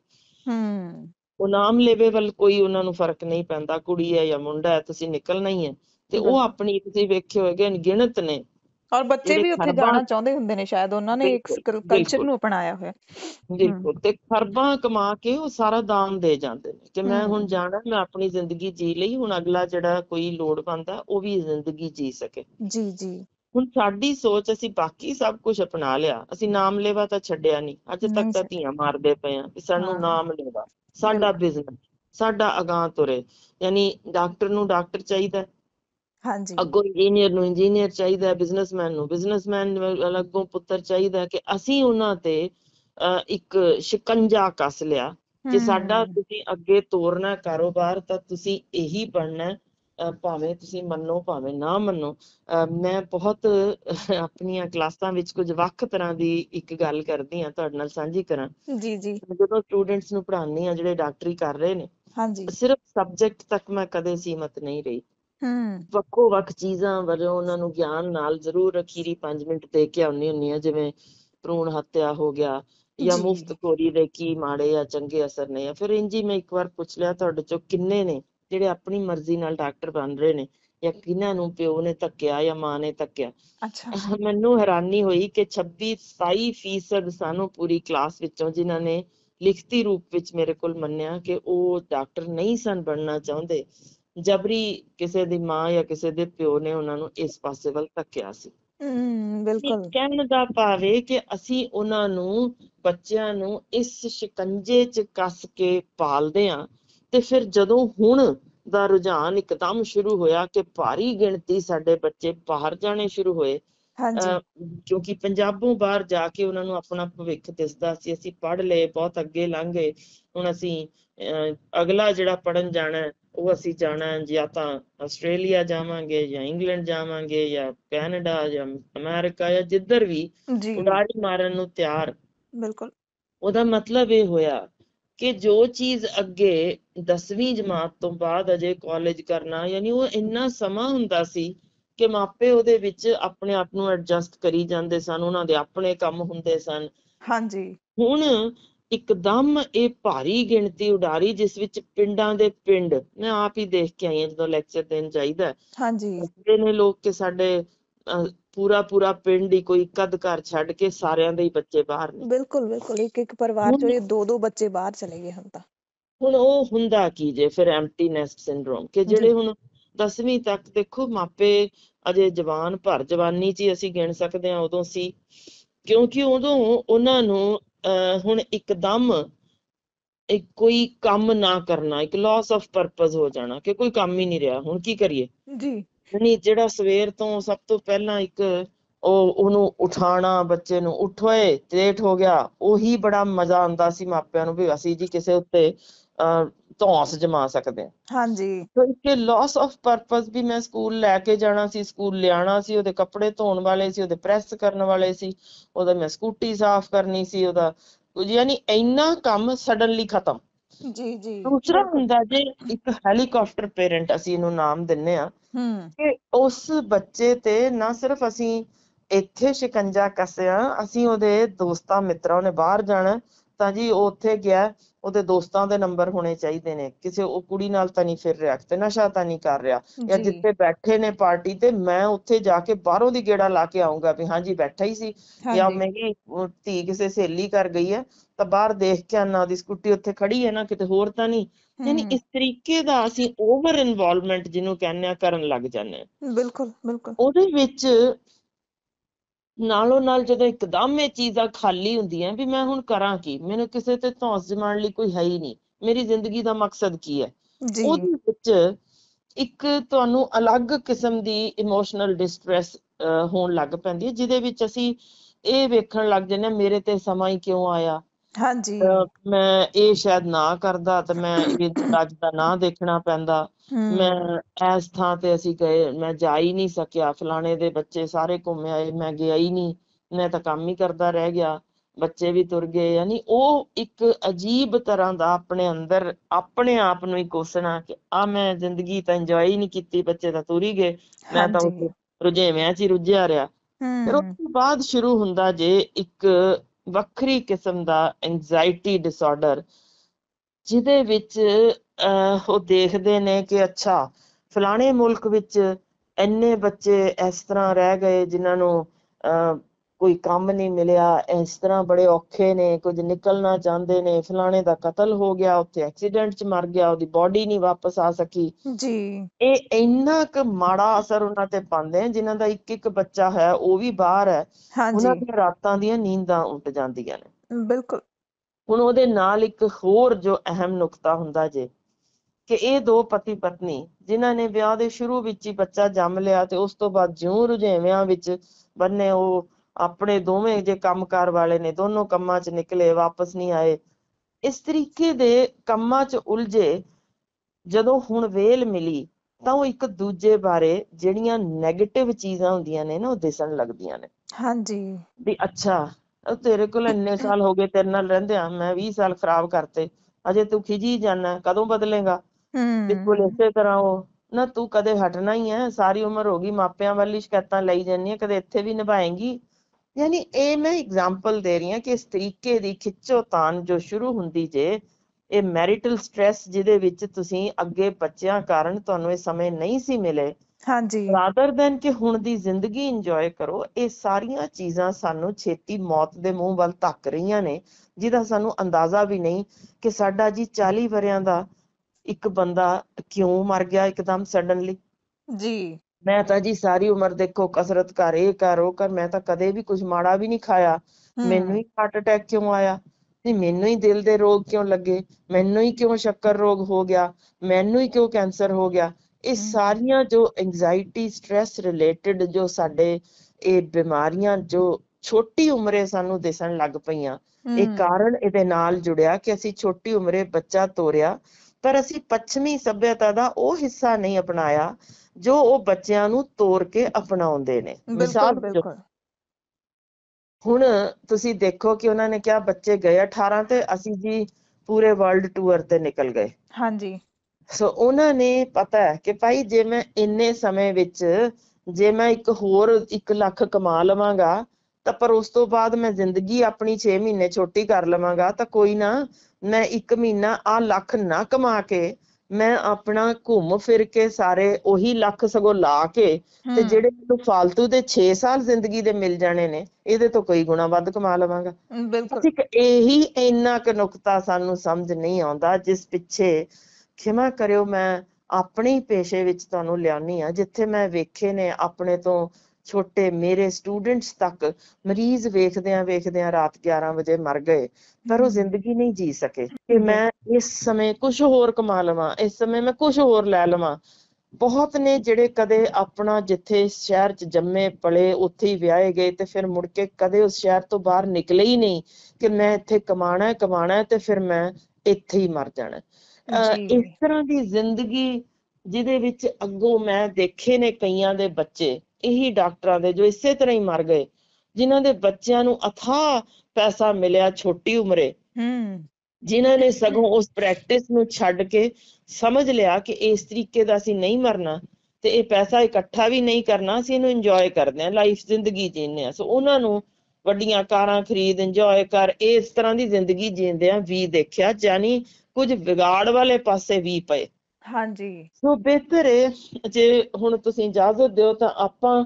ਉਹ ਨਾਮ ਲੇਵੇ ਵੱਲ ਕੋਈ ਉਹਨਾਂ ਨੂੰ ਫਰਕ ਨਹੀਂ ਪੈਂਦਾ, ਕੁੜੀ ਹੈ ਜਾਂ ਮੁੰਡਾ ਹੈ, ਤੁਸੀਂ ਨਿਕਲਣਾ ਹੀ ਹੈ। ਤੇ ਉਹ ਆਪਣੀ, ਤੁਸੀਂ ਵੇਖੇ ਹੋਏਗੇ ਅਣਗਿਣਤ ਨੇ, ਔਰ ਬੱਚੇ ਵੀ ਉੱਥੇ ਜਾਣਾ ਚਾਹੁੰਦੇ ਹੁੰਦੇ ਨੇ, ਸ਼ਾਇਦ ਉਹਨਾਂ ਨੇ ਇੱਕ ਕਲਚਰ ਨੂੰ ਅਪਣਾਇਆ ਹੋਇਆ। ਬਿਲਕੁਲ। ਤੇ ਖਰਬਾਂ ਕਮਾ ਕੇ ਉਹ ਸਾਰਾ ਦਾਨ ਦੇ ਜਾਂਦੇ ਨੇ ਕਿ ਮੈਂ ਹੁਣ ਜਾਣਾ, ਮੈਂ ਆਪਣੀ ਜ਼ਿੰਦਗੀ ਜੀ ਲਈ, ਹੁਣ ਅਗਲਾ ਜਿਹੜਾ ਕੋਈ ਲੋੜਵੰਦ ਹੈ ਉਹ ਵੀ ਜ਼ਿੰਦਗੀ ਜੀ ਸਕੇ। ਜੀ ਜੀ। ਹੁਣ ਸਾਡੀ ਸੋਚ, ਅਸੀਂ ਬਾਕੀ ਸਭ ਕੁਛ ਅਪਣਾ ਲਿਆ, ਅਸੀਂ ਨਾਮ ਲੇਵਾ ਤਾਂ ਛੱਡਿਆ ਨੀ। ਅੱਜ ਤੱਕ ਤਾਂ ਧੀਆਂ ਮਾਰਦੇ ਪਏ ਆ, ਸਾਨੂੰ ਨਾਮ ਲੇਵਾ, ਸਾਡਾ ਬਿਜ਼ਨਸ, ਸਾਡਾ ਅਗਾਂਹ ਤੁਰੇ। ਯਾਨੀ ਡਾਕਟਰ ਨੂੰ ਡਾਕਟਰ ਚਾਹੀਦਾ, ਅੱਗੋਂ ਇੰਜੀਨੀਅਰ ਨੂੰ ਇੰਜੀਨੀਅਰ ਚਾਹੀਦਾ, ਬਿਜ਼ਨਸਮੈਨ ਨੂੰ ਬਿਜ਼ਨਸਮੈਨ, ਅੱਗੋਂ ਪੁੱਤਰ ਚਾਹੀਦਾ। ਕਿ ਅਸੀਂ ਉਹਨਾਂ ਤੇ ਇੱਕ ਸ਼ਿਕੰਜਾ ਕੱਸ ਲਿਆ ਕਿ ਸਾਡਾ, ਤੁਸੀਂ ਅੱਗੇ ਤੋਰਨਾ ਕਾਰੋਬਾਰ ਤਾਂ ਤੁਸੀਂ ਇਹੀ ਬਣਨਾ, ਭਾਵੇਂ ਤੁਸੀਂ ਮੰਨੋ ਭਾਵੇਂ ਨਾ ਮੰਨੋ। ਮੈਂ ਬਹੁਤ ਆਪਣੀਆਂ ਕਲਾਸਾਂ ਵਿੱਚ ਕੁਝ ਵੱਖ ਤਰ੍ਹਾਂ ਦੀ ਇੱਕ ਗੱਲ ਕਰਦੀ ਹਾਂ, ਤੁਹਾਡੇ ਨਾਲ ਸਾਂਝੀ ਕਰਾਂ। ਜੀ ਜੀ। ਜਦੋਂ ਸਟੂਡੈਂਟਸ ਨੂੰ ਪੜ੍ਹਾਉਂਦੀ ਹਾਂ ਜਿਹੜੇ ਡਾਕਟਰੀ ਕਰ ਰਹੇ ਨੇ, ਸਿਰਫ ਸਬਜੈਕਟ ਤੱਕ ਮੈਂ ਕਦੇ ਸੀਮਤ ਨਹੀਂ ਰਹੀ। ਵੱਖੋ ਵੱਖ ਚੀਜ਼ਾਂ ਵੱਲੋਂ ਉਹਨਾਂ ਨੂੰ ਗਿਆਨ ਨਾਲ ਜ਼ਰੂਰ ਅਖੀਰੀ 5 ਮਿੰਟ ਦੇ ਕੇ ਆਉਂਦੀ ਹੁੰਦੀ ਆ, ਜਿਵੇਂ ਭਰੂਣ ਹੱਤਿਆ ਹੋ ਗਿਆ ਜਾਂ ਮੁਫ਼ਤਖੋਰੀ ਦੇ ਕੀ ਮਾੜੇ ਜਾਂ ਚੰਗੇ ਅਸਰ ਨੇ। ਫਿਰ ਇੰਝ ਹੀ ਮੈਂ ਇੱਕ ਵਾਰ ਪੁੱਛ ਲਿਆ, ਤੁਹਾਡੇ ਚੋਂ ਕਿੰਨੇ ਨੇ ਜਿਹੜੇ ਆਪਣੀ ਮਰਜ਼ੀ ਨਾਲ ਡਾਕਟਰ ਬਣ ਰਹੇ ਨੇ, ਜਾਂ ਕਿਹਨਾਂ ਨੂੰ ਪਿਓ ਨੇ ਧੱਕਿਆ ਜਾਂ ਮਾਂ ਨੇ ਧੱਕਿਆ। ਮੈਨੂੰ ਹੈਰਾਨੀ ਹੋਈ ਕਿ 26-27% ਸਾਨੂੰ ਪੂਰੀ ਕਲਾਸ ਵਿੱਚੋਂ ਜਿਨ੍ਹਾਂ ਨੇ ਲਿਖਤੀ ਰੂਪ ਵਿੱਚ ਮੇਰੇ ਕੋਲ ਮੰਨਿਆ ਕਿ ਉਹ ਡਾਕਟਰ ਨਹੀਂ ਸਨ ਬਣਨਾ ਚਾਹੁੰਦੇ, ਜਬਰੀ ਕਿਸੇ ਦੀ ਮਾਂ ਜਾਂ ਕਿਸੇ ਦੇ ਪਿਓ ਨੇ ਉਹਨਾਂ ਨੂੰ ਇਸ ਪਾਸੇ ਵੱਲ ਧੱਕਿਆ ਸੀ। ਬਿਲਕੁਲ। ਕਹਿਣ ਦਾ ਭਾਵੇਂ ਕਿ ਅਸੀਂ ਉਹਨਾਂ ਨੂੰ, ਬੱਚਿਆਂ ਨੂੰ ਇਸ ਸ਼ਿਕੰਜੇ ਚ ਕੱਸ ਕੇ ਪਾਲਦੇ ਹਾਂ। ਤੇ ਫਿਰ ਜਦੋਂ ਹੁਣ ਦਾ ਰੁਝਾਨ ਇੱਕਦਮ ਸ਼ੁਰੂ ਹੋਇਆ ਕਿ ਭਾਰੀ ਗਿਣਤੀ ਸਾਡੇ ਬੱਚੇ ਬਾਹਰ ਜਾਣੇ ਸ਼ੁਰੂ ਹੋਏ, ਕਿਉਂਕਿ ਪੰਜਾਬੋਂ ਬਾਹਰ ਜਾ ਕੇ ਉਹਨਾਂ ਨੂੰ ਆਪਣਾ ਭਵਿੱਖ ਦਿਸਦਾ ਸੀ। ਅਸੀਂ ਪੜ੍ਹ ਲਏ, ਬਹੁਤ ਅੱਗੇ ਲੰਘ ਗਏ, ਹੁਣ ਅਸੀਂ ਅਗਲਾ ਜਿਹੜਾ ਪੜ੍ਹਨ ਜਾਣਾ ਉਹ ਅਸੀਂ ਜਾਣਾ ਜਾਂ ਤਾਂ ਆਸਟ੍ਰੇਲੀਆ ਜਾਵਾਂਗੇ ਜਾਂ ਇੰਗਲੈਂਡ ਜਾਵਾਂਗੇ ਜਾਂ ਕੈਨੇਡਾ ਜਾਂ ਅਮਰੀਕਾ ਜਾਂ ਜਿੱਧਰ ਵੀ ਉਡਾਰੀ ਮਾਰਨ ਨੂੰ ਤਿਆਰ। ਬਿਲਕੁਲ। ਉਹਦਾ ਮਤਲਬ ਇਹ ਹੋਇਆ ਕਿ ਜੋ ਚੀਜ਼ ਅੱਗੇ 10ਵੀਂ ਜਮਾਤ ਤੋਂ ਬਾਅਦ ਅਜੇ ਕਾਲਜ ਕਰਨਾ, ਯਾਨੀ ਉਹ ਇੰਨਾ ਸਮਾਂ ਹੁੰਦਾ ਸੀ ਕਿ ਮਾਪੇ ਉਹਦੇ ਵਿੱਚ ਆਪਣੇ ਆਪ ਨੂੰ ਐਡਜਸਟ ਕਰੀ ਜਾਂਦੇ ਸਨ, ਉਹਨਾਂ ਦੇ ਆਪਣੇ ਕੰਮ ਹੁੰਦੇ ਸਨ। ਹੁਣ ਇੱਕਦਮ ਇਹ ਭਾਰੀ ਗਿਣਤੀ ਉਡਾਰੀ, ਜਿਸ ਵਿੱਚ ਪਿੰਡਾਂ ਦੇ ਪਿੰਡ, ਮੈਂ ਆਪ ਹੀ ਦੇਖ ਕੇ ਆਈ ਹਾਂ ਜਦੋਂ ਲੈਕਚਰ ਦੇਣ ਜਾਈਦਾ, ਨੇ ਲੋਕ ਕਿ ਸਾਡੇ ਪੂਰਾ ਪੂਰਾ ਪਿੰਡ ਹੀ, ਕੋਈ ਕਦ ਘਰ ਛੱਡ ਕੇ ਸਾਰਿਆਂ ਦੇ ਹੀ ਬੱਚੇ ਬਾਹਰ ਨੇ। ਬਿਲਕੁਲ ਬਿਲਕੁਲ। ਇੱਕ ਇੱਕ ਪਰਿਵਾਰ ਚੋਂ 2-2 ਬੱਚੇ ਬਾਹਰ ਚਲੇ ਗਏ ਹੁਣ ਤਾਂ। ਹੁਣ ਉਹ ਹੁੰਦਾ ਕੀ ਜੇ ਫਿਰ ਐਮਪਟੀ ਨੈਸਟ ਸਿੰਡਰੋਮ, ਕਿ ਜਿਹੜੇ ਹੁਣ 10ਵੀਂ ਤੱਕ, ਦੇਖੋ ਮਾਪੇ ਅਜੇ ਜਵਾਨ ਭਰ ਜਵਾਨੀ ਚ ਅਸੀਂ ਗਿਣ ਸਕਦੇ ਹਾਂ ਉਦੋਂ ਸੀ, ਕਿਉਂਕਿ ਉਦੋਂ ਉਹਨਾਂ ਨੂੰ ਹੁਣ ਇੱਕਦਮ ਕੋਈ ਕੰਮ ਨਾ ਕਰਨਾ, ਇੱਕ ਲੋਸ ਆਫ ਪਰਪਸ ਹੋ ਜਾਣਾ ਕਿ ਕੋਈ ਕੰਮ ਹੀ ਨਹੀਂ ਰਿਹਾ, ਹੁਣ ਕੀ ਕਰੀਏ। ਨਹੀਂ, ਜਿਹੜਾ ਸਵੇਰ ਤੋਂ ਸਭ ਤੋਂ ਪਹਿਲਾਂ ਇੱਕ ਉਹਨੂੰ ਉਠਾਉਣਾ, ਬੱਚੇ ਨੂੰ ਉਠੋਏ ਲੇਟ ਹੋ ਗਿਆ, ਉਹੀ ਬੜਾ ਮਜ਼ਾ ਆਉਂਦਾ ਸੀ ਮਾਪਿਆਂ ਨੂੰ ਵੀ ਅਸੀਂ ਜੀ ਕਿਸੇ ਉੱਤੇ ਧੌਂਸ ਜਮਾ ਸਕਦੇ ਹਾਂ। ਹਾਂਜੀ। ਲੋਸ ਆਫ ਪਰਪਸ ਵੀ, ਮੈਂ ਸਕੂਲ ਲੈ ਕੇ ਜਾਣਾ ਸੀ, ਸਕੂਲ ਲਿਆਉਣਾ ਸੀ, ਉਹਦੇ ਕੱਪੜੇ ਧੋਣ ਵਾਲੇ ਸੀ, ਉਹਦੇ ਪ੍ਰੈਸ ਕਰਨ ਵਾਲੇ ਸੀ, ਉਹਦਾ ਮੈਂ ਸਕੂਟੀ ਸਾਫ਼ ਕਰਨੀ ਸੀ, ਉਹਦਾ ਕੁਝ, ਯਾਨੀ ਇੰਨਾ ਕੰਮ ਸਡਨਲੀ ਖਤਮ। ਜੀ ਜੀ। ਦੂਸਰਾ ਹੁੰਦਾ ਜੇ ਇੱਕ ਹੈਲੀਕਾਪਟਰ ਪੇਰੈਂਟ, ਅਸੀਂ ਇਹਨੂੰ ਨਾਮ ਦਿੰਨੇ ਆ, ਕਿ ਉਸ ਬੱਚੇ ਤੇ ਨਾ ਸਿਰਫ ਅਸੀਂ ਇੱਥੇ ਸ਼ਿਕੰਜਾ ਕੱਸਿਆ, ਅਸੀਂ ਉਹਦੇ ਦੋਸਤਾਂ ਮਿੱਤਰਾਂ, ਉਹਨੇ ਬਾਹਰ ਜਾਣਾ ਤਾਂ ਜੀ ਉਹ ਉੱਥੇ ਗਿਆ, ਉਹਦੇ ਦੋਸਤਾਂ ਦੇ ਨੰਬਰ ਹੋਣੇ ਚਾਹੀਦੇ ਨੇ, ਕਿਸੇ ਉਹ ਕੁੜੀ ਨਾਲ ਤਾਂ ਨਹੀਂ ਫਿਰ ਰਿਹਾ, ਕਿਤੇ ਨਸ਼ਾ ਤਾਂ ਨਹੀਂ ਕਰ ਰਿਹਾ, ਜਾਂ ਜਿੱਥੇ ਬੈਠੇ ਨੇ ਪਾਰਟੀ ਤੇ ਮੈਂ ਉੱਥੇ ਜਾ ਕੇ ਬਾਹਰੋਂ ਦੀ ਗੇੜਾ ਲਾ ਕੇ ਆਊਂਗਾ ਵੀ ਹਾਂਜੀ ਬੈਠਾ ਹੀ ਸੀ, ਜਾਂ ਮੇਰੀ ਧੀ ਕਿਸੇ ਸਹੇਲੀ ਕਰ ਗਈ ਹੈ ਤਾਂ ਬਾਹਰ ਦੇਖ ਕੇ ਆਉਣਾ, ਉਹਦੀ ਸਕੂਟੀ ਉੱਥੇ ਖੜੀ ਹੈ ਨਾ, ਕਿਤੇ ਹੋਰ ਤਾਂ ਨਹੀਂ। ਯਾਨੀ ਇਸ ਤਰੀਕੇ ਦਾ ਅਸੀਂ ਓਵਰ ਇਨਵੋਲਵਮੈਂਟ ਜਿਹਨੂੰ ਕਹਿੰਦੇ ਆ, ਕਰਨ ਲੱਗ ਜਾਂਦੇ ਹਾਂ। ਬਿਲਕੁਲ ਬਿਲਕੁਲ। ਉਹਦੇ ਵਿੱਚ ਨਾਲੋਂ ਨਾਲ ਜਦੋਂ ਇੱਕਦਮ ਇਹ ਚੀਜ਼ਾਂ ਖਾਲੀ ਹੁੰਦੀਆਂ ਵੀ ਮੈਂ ਹੁਣ ਕਰਾਂ ਕੀ, ਮੈਨੂੰ ਕਿਸੇ ਤੇ ਧੌਂਸ ਜਮਾਉਣ ਲਈ ਕੋਈ ਹੈ ਹੀ ਨਹੀਂ, ਮੇਰੀ ਜ਼ਿੰਦਗੀ ਦਾ ਮਕਸਦ ਕੀ ਹੈ, ਉਹਦੇ ਵਿੱਚ ਇੱਕ ਤੁਹਾਨੂੰ ਅਲੱਗ ਕਿਸਮ ਦੀ ਇਮੋਸ਼ਨਲ ਡਿਸਟ੍ਰੈਸ ਹੋਣ ਲੱਗ ਪੈਂਦੀ ਹੈ, ਜਿਹਦੇ ਵਿੱਚ ਅਸੀਂ ਇਹ ਵੇਖਣ ਲੱਗ ਜਾਂਦੇ ਮੇਰੇ ਤੇ ਸਮਾਂ ਹੀ ਕਿਉਂ ਆਇਆ। ਮੈਂ ਇਹ ਸ਼ਾਇਦ ਨਾ ਕਰਦਾ ਤਾਂ ਮੈਂ ਅੱਜ ਦਾ ਨਾ ਦੇਖਣਾ ਪੈਂਦਾ, ਮੈਂ ਇਸ ਥਾਂ ਤੇ ਅਸੀਂ ਗਏ, ਮੈਂ ਜਾ ਹੀ ਨਹੀਂ ਸਕਿਆ, ਫਲਾਣੇ ਦੇ ਬੱਚੇ ਸਾਰੇ ਘੁੰਮ ਆਏ, ਮੈਂ ਗਿਆ ਹੀ ਨਹੀਂ, ਮੈਂ ਤਾਂ ਕੰਮ ਹੀ ਕਰਦਾ ਰਹਿ ਗਿਆ। बच्चे भी तुर गए, यानी वह एक अजीब तरह का अपने अंदर अपने आप नूं ही कोसना कि आ मैं जिंदगी तो इंजॉय ही नहीं की, बच्चे तो तुर ही गए, मैं तो रुझेव्या च ही रुझिया रहा। फिर उसके बाद शुरू हुंदा जे एक ਵੱਖਰੀ किस्म का एंगजाइटी डिसऑर्डर, जिहदे विच वो देखते ने कि अच्छा फलाने मुल्क विच इन्ने बच्चे इस तरह रह गए जिन्हां नूं कोई काम नहीं मिलिया, इस तरह बड़े औखे ने, कुछ निकलना चाहते ने, फलाने का कतल हो गया, उत्थे एक्सीडेंट च मर गया, उसकी बॉडी नहीं वापस आ सकी जी। इन्ना क माड़ा असर उन्हां ते पांदे ने जिन्हां दा एक एक बच्चा है वो भी बाहर है, उन्हां दी रातां दी नींदां उठ जांदियां ने। बिल्कुल। हुण उहदे नाल एक होर जो अहम नुकता हुंदा जे कि ये दो पति पत्नी जिन्हां ने विआह दे शुरू विच ही बच्चा जम लिया ते उस तो बाद जिउं रुझेव्यां विच बन्ने वो अपने दोवें जे काम कार वाले ने दोनों कम्मां च निकले, वापस नहीं आए, इस तरीके दे कम्मां च उलझे। जदों हुण वेल मिली तां ओह एक दूजे बारे जिहड़ियां नेगेटिव चीज़ां हुंदियां ने ना ओह दिसण लगदियां ने। हां जी भी अच्छा तेरे कोल इन्ने साल हो गए तेरे नाल रहिंदियां, मैं 20 साल खराब करते, अजे तू खिजी जाना, कदों बदलेगा, बिल्कुल इसे तरह ओह ना तू कदे हटना ही है, सारी उम्र हो गई मापियां वाली शिकायतां लई जानी, कदे इत्थे भी निभाएगी। यानी ये मैं एग्जाम्पल दे रही हूँ कि इस तरीके की खिचो तान जो शुरू होंदी जे ये मैरिटल स्ट्रैस जिहदे विच तुसीं अगे बच्चियां कारण तुहानूं ये समय नहीं सी मिले। हाँ जी। रादर दैन कि हुण दी जिंदगी इंजॉय करो, ये सारियां चीज़ां सानूं छेती मौत दे मूँह वल धक्क रहियां ने, जिहदा सानूं अंदाजा भी नहीं कि साडा जी 40 वरियां दा एक बंदा क्यों मर गया एकदम सडनली जी। मैं तो जी सारी उम्र देखो कसरत कर, ये कर, वो कर, मैं तो कदे भी कुछ माड़ा भी नहीं खाया, मैनू ही हार्ट अटैक क्यों आया, मैनू ही दिल दे रोग क्यों लगे, मैनू ही क्यों शक्कर रोग हो गया, मैनू ही क्यों कैंसर हो गया। ये सारिया जो एंगजाइटी स्ट्रैस रिलेटेड जो साडे ये बीमारियां जो छोटी उम्रे सानू दिसन लग पईयां, ये कारण इहदे नाल जुड़िया कि असीं छोटी उम्रे बच्चा तोरिया पर असीं पच्छमी सभ्यता दा ओह हिस्सा नहीं अपनाया जो वो बच्चियां नूं तोड़ के अपनाउंदे ने। मिसाल हुण तुसी देखो कि उन्होंने क्या बच्चे गए 18 ते असी जी पूरे वर्ल्ड टूर ते निकल गए। हाँ जी। सो उन्होंने पता है कि भाई जे मैं इन्ने समय विच जे मैं एक होर 1 लाख कमा लवांगा तो पर उस तो बाद मैं जिंदगी अपनी 6 महीने छोटी कर लवांगा, तो कोई ना मैं 1 महीना 1 लाख ना कमा के मैं अपना घूम फिर के सारे ओही लख सगो ला के ते जेड़े मैनूं फालतू दे 6 साल जिंदगी दे मिल जाने ने इहदे तो कई गुणा वध कमा लवांगा। बिल्कुल। यही इन्ना क नुकता सानू समझ नहीं आउंदा जिस पिछे खिमा करियो मैं अपने ही पेशे विच तुहानूं लियानी आ, जिथे मैं वेखे ने अपने तो छोटे मेरे स्टूडेंट्स तक मरीज वेखदियां रात 11 बजे मर गए पर वो जिंदगी नहीं जी सके कि मैं इस समय कुछ होर कमा लवां, इस समय मैं कुछ होर लै लवां। बहुत ने जिहड़े कदे अपना जिथे शहर च जम्मे पले उत्थे ही विआहे गए ते फिर मुड़ के कदे उस शहर तो बाहर निकले ही नहीं कि मैं इत्थे कमाना है ते फिर मैं इत्थे ही मर जाना। इस तरह की जिंदगी जिहदे विच अगों मैं देखे ने कईयां दे बच्चे यही डॉक्टरां दे जो इसे तरह ही मर गए जिन्हां दे बच्चियां नूं अथाह पैसा मिलिया छोटी उम्रे, जिन्हां ने सगों उस प्रैक्टिस नूं छड्ड के समझ लिया कि इस तरीके दा असीं नहीं मरना ते इह पैसा इकट्ठा भी नहीं करना, असीं इहनूं इंजॉय करदे हां, लाइफ जिंदगी जीने हां। सो उन्हां नूं वड्डियां कारां खरीद, इंजॉय कर, इस तरह की जिंदगी जींदियां भी देखिया, यानी कुछ ਵਿਗਾੜ वाले पासे भी पए। हाँ जी। सो बेहतर है जे हुण तुसीं इजाजत दिओ तां आपां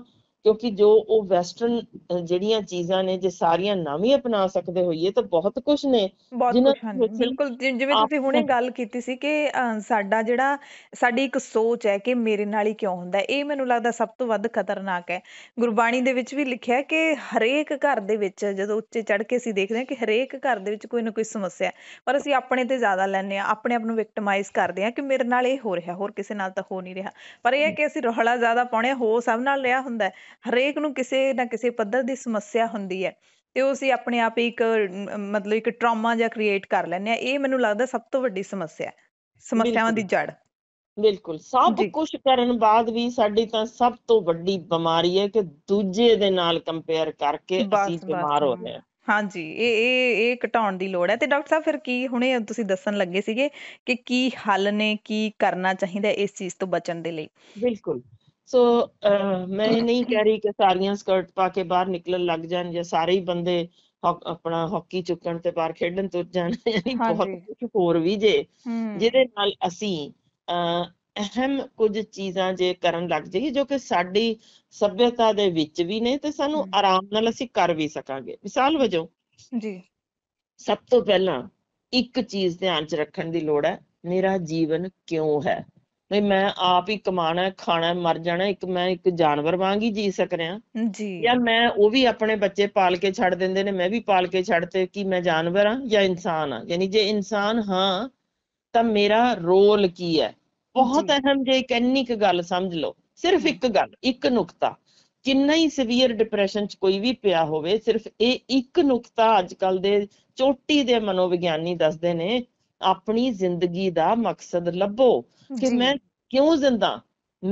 क्योंकि जो वो वैसटर्न जड़ियां चीज़ां ने जे सारियां नवी अपना सकदे होइए तां बहुत कुछ ने। बिल्कुल। जिवें तुसीं हुणे गल कीती सी कि साडा जिहड़ा साडी एक सोच है कि मेरे नाल ही क्यों हुंदा, इह मैनूं लगदा सब तो वध खतरनाक है। गुरबाणी दे विच वी लिखिआ कि हरेक घर दे विच जदों उच्चे चढ़ के असीं देखदे हां कि हरेक घर दे विच कोई ना कोई समस्या है पर असीं अपने ते ज़्यादा लैंदे हां, अपने आप नूं विक्टिमाइज़ करदे हां कि मेरे नाल इह हो रिहा, होर किसे नाल तां हो नहीं रिहा। पर इह है कि असीं रौला ज़्यादा पाउणे, हो सब नाल रिहा हुंदा है, ਹਰੇਕ ਨੂੰ ਕਿਸੇ ਨਾ ਕਿਸੇ ਪੱਧਰ ਦੀ ਸਮੱਸਿਆ ਹੁੰਦੀ ਹੈ ਤੇ ਉਹ ਅਸੀਂ ਆਪਣੇ ਆਪ ਹੀ ਇੱਕ ਮਤਲਬ ਇੱਕ ਟਰਾਮਾ ਜਿਹਾ ਕ੍ਰੀਏਟ ਕਰ ਲੈਂਦੇ ਆ। ਇਹ ਮੈਨੂੰ ਲੱਗਦਾ ਸਭ ਤੋਂ ਵੱਡੀ ਸਮੱਸਿਆ ਹੈ, ਸਮੱਸਿਆਵਾਂ ਦੀ ਜੜ। ਬਿਲਕੁਲ। ਸਭ ਕੁਝ ਕਰਨ ਬਾਅਦ ਵੀ ਸਾਡੀ ਤਾਂ ਸਭ ਤੋਂ ਵੱਡੀ ਬਿਮਾਰੀ ਹੈ ਕਿ ਦੂਜੇ ਦੇ ਨਾਲ ਕੰਪੇਅਰ ਕਰਕੇ ਅਸੀਂ ਬਿਮਾਰ ਹੋ ਰਹੇ ਹਾਂ। हाँ जी ਇਹ ਘਟਾਉਣ ਦੀ ਲੋੜ ਹੈ। ਤੇ ਡਾਕਟਰ ਸਾਹਿਬ ਫਿਰ ਕੀ ਹੁਣੇ ਤੁਸੀਂ ਦੱਸਣ ਲੱਗੇ ਸੀਗੇ ਕਿ ਕੀ ਹੱਲ ਨੇ, ਕੀ ਕਰਨਾ ਚਾਹੀਦਾ ਇਸ ਚੀਜ਼ ਤੋਂ ਬਚਣ ਦੇ ਲਈ? ਬਿਲਕੁਲ। ਸੋ ਮੈਂ ਨਹੀਂ ਕਹਿ ਰਹੀ ਕਿ ਸਾਰੀਆਂ ਸਕਰਟ ਪਾ ਕੇ ਬਾਹਰ ਨਿਕਲਣ ਲੱਗ ਜਾਣ ਜਾਂ ਸਾਰੇ ਹੀ ਬੰਦੇ ਆਪਣਾ ਹਾਕੀ ਚੁੱਕਣ ਤੇ ਬਾਹਰ ਖੇਡਣ ਤੁਰ ਜਾਣ, ਯਾਨੀ ਬਹੁਤ ਕੁਝ ਹੋਰ ਵੀ ਜੇ ਜਿਹਦੇ ਨਾਲ ਅਸੀਂ ਅਹਿਮ ਕੁਝ ਚੀਜ਼ਾਂ ਜੇ ਕਰਨ ਲੱਗ ਜਾਈਏ ਜੋ ਕਿ ਸਾਡੀ ਸਭਿਅਤਾ ਦੇ ਵਿੱਚ ਵੀ ਨੇ ਤੇ ਸਾਨੂੰ ਆਰਾਮ ਨਾਲ ਅਸੀਂ ਕਰ ਵੀ ਸਕਾਂਗੇ। ਮਿਸਾਲ ਵਜੋਂ ਜੀ ਸਭ ਤੋਂ ਪਹਿਲਾਂ ਇੱਕ ਚੀਜ਼ ਧਿਆਨ ਚ ਰੱਖਣ ਦੀ ਲੋੜ ਹੈ, ਮੇਰਾ ਜੀਵਨ ਕਿਉਂ ਹੈ? ਵੀ ਮੈਂ ਆਪ ਹੀ ਕਮਾਣਾ ਖਾਣਾ ਮਰ ਜਾਣਾ, ਇੱਕ ਮੈਂ ਇੱਕ ਜਾਨਵਰ ਵਾਂਗ ਹੀ ਜੀ ਸਕ ਰਿਹਾ ਜਾਂ ਮੈਂ ਉਹ ਵੀ ਆਪਣੇ ਬੱਚੇ ਪਾਲ ਕੇ ਛੱਡ ਦਿੰਦੇ ਨੇ ਮੈਂ ਵੀ ਪਾਲ ਕੇ ਛੱਡ ਤੇ, ਕਿ ਮੈਂ ਜਾਨਵਰ ਹਾਂ ਜਾਂ ਇਨਸਾਨ ਹਾਂ? ਯਾਨੀ ਜੇ ਇਨਸਾਨ ਹਾਂ ਤਾਂ ਮੇਰਾ ਰੋਲ ਕੀ ਹੈ? ਬਹੁਤ ਅਹਿਮ ਜੇ ਇੰਨੀ ਕੁ ਗੱਲ ਸਮਝ ਲਓ, ਸਿਰਫ ਇੱਕ ਗੱਲ, ਇੱਕ ਨੁਕਤਾ, ਕਿੰਨਾ ਹੀ ਸਿਵੀਅਰ ਡਿਪਰੈਸ਼ਨ ਚ ਕੋਈ ਵੀ ਪਿਆ ਹੋਵੇ, ਸਿਰਫ ਇਹ ਇੱਕ ਨੁਕਤਾ ਅੱਜ ਕੱਲ ਦੇ ਚੋਟੀ ਦੇ ਮਨੋਵਿਗਿਆਨੀ ਦੱਸਦੇ ਨੇ, ਆਪਣੀ ਜ਼ਿੰਦਗੀ ਦਾ ਮਕਸਦ ਲੱਭੋ ਕਿ ਮੈਂ ਕਿਉਂ ਜ਼ਿੰਦਾ।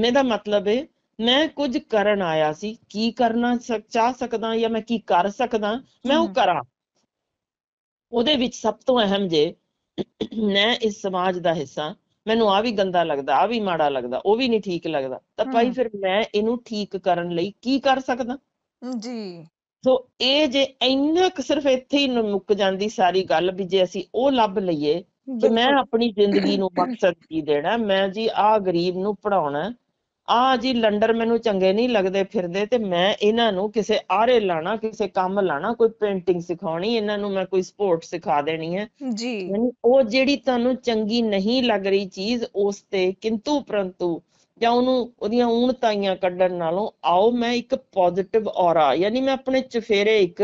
ਮੇਰਾ ਮਤਲਬ ਹੈ ਮੈਂ ਕੁਝ ਕਰਨ ਆਇਆ ਸੀ, ਕੀ ਕਰਨਾ ਚਾਹ ਸਕਦਾ ਜਾਂ ਮੈਂ ਕੀ ਕਰ ਸਕਦਾ ਮੈਂ ਉਹ ਕਰਾਂ। ਉਹਦੇ ਵਿੱਚ ਸਭ ਤੋਂ ਅਹਿਮ ਜੇ ਮੈਂ ਇਸ ਸਮਾਜ ਦਾ ਹਿੱਸਾ, ਮੈਨੂੰ ਆਹ ਵੀ ਗੰਦਾ ਲੱਗਦਾ, ਆਹ ਵੀ ਮਾੜਾ ਲੱਗਦਾ, ਉਹ ਵੀ ਨੀ ਠੀਕ ਲੱਗਦਾ, ਤਾਂ ਭਾਈ ਫਿਰ ਮੈਂ ਇਹਨੂੰ ਠੀਕ ਕਰਨ ਲਈ ਕੀ ਕਰ ਸਕਦਾ ਜੀ। ਸੋ ਇਹ ਜੇ ਇੰਨਾ ਕੁ ਸਿਰਫ ਇੱਥੇ ਹੀ ਮੁੱਕ ਜਾਂਦੀ ਸਾਰੀ ਗੱਲ, ਵੀ ਜੇ ਅਸੀਂ ਉਹ ਲੱਭ ਲਈਏ ਕਿ ਮੈਂ ਆਪਣੀ ਜ਼ਿੰਦਗੀ ਨੂੰ ਮਕਸਦ ਕੀ ਦੇਣਾ, ਮੈਂ ਜੀ ਆਹ ਗਰੀਬ ਨੂੰ ਪੜ੍ਹਾਉਣਾ, ਆਹ ਜੀ ਲੰਡਰ ਮੈਨੂੰ ਚੰਗੇ ਨਹੀਂ ਲੱਗਦੇ ਫਿਰਦੇ ਤੇ ਮੈਂ ਇਹਨਾਂ ਨੂੰ ਕਿਸੇ ਆਰੇ ਲਾਣਾ, ਕਿਸੇ ਕੰਮ ਲਾਣਾ, ਕੋਈ ਪੇਂਟਿੰਗ ਸਿਖਾਉਣੀ, ਇਹਨਾਂ ਨੂੰ ਮੈਂ ਕੋਈ ਸਪੋਰਟ ਸਿਖਾ ਦੇਣੀ ਹੈ ਜੀ। ਉਹ ਜਿਹੜੀ ਤੁਹਾਨੂੰ ਚੰਗੀ ਨਹੀਂ ਲੱਗ ਰਹੀ ਚੀਜ਼ ਉਸ ਤੇ ਕਿੰਤੂ ਪਰੰਤੂ ਜਾਂ ਉਹਨੂੰ ਉਹਦੀਆਂ ਊਣਤਾਈਆਂ ਕੱਢਣ ਨਾਲੋਂ ਆਓ ਮੈਂ ਇੱਕ ਪੋਜ਼ਿਟਿਵ ਔਰਾ, ਯਾਨੀ ਮੈਂ ਆਪਣੇ ਚੁਫੇਰੇ ਇੱਕ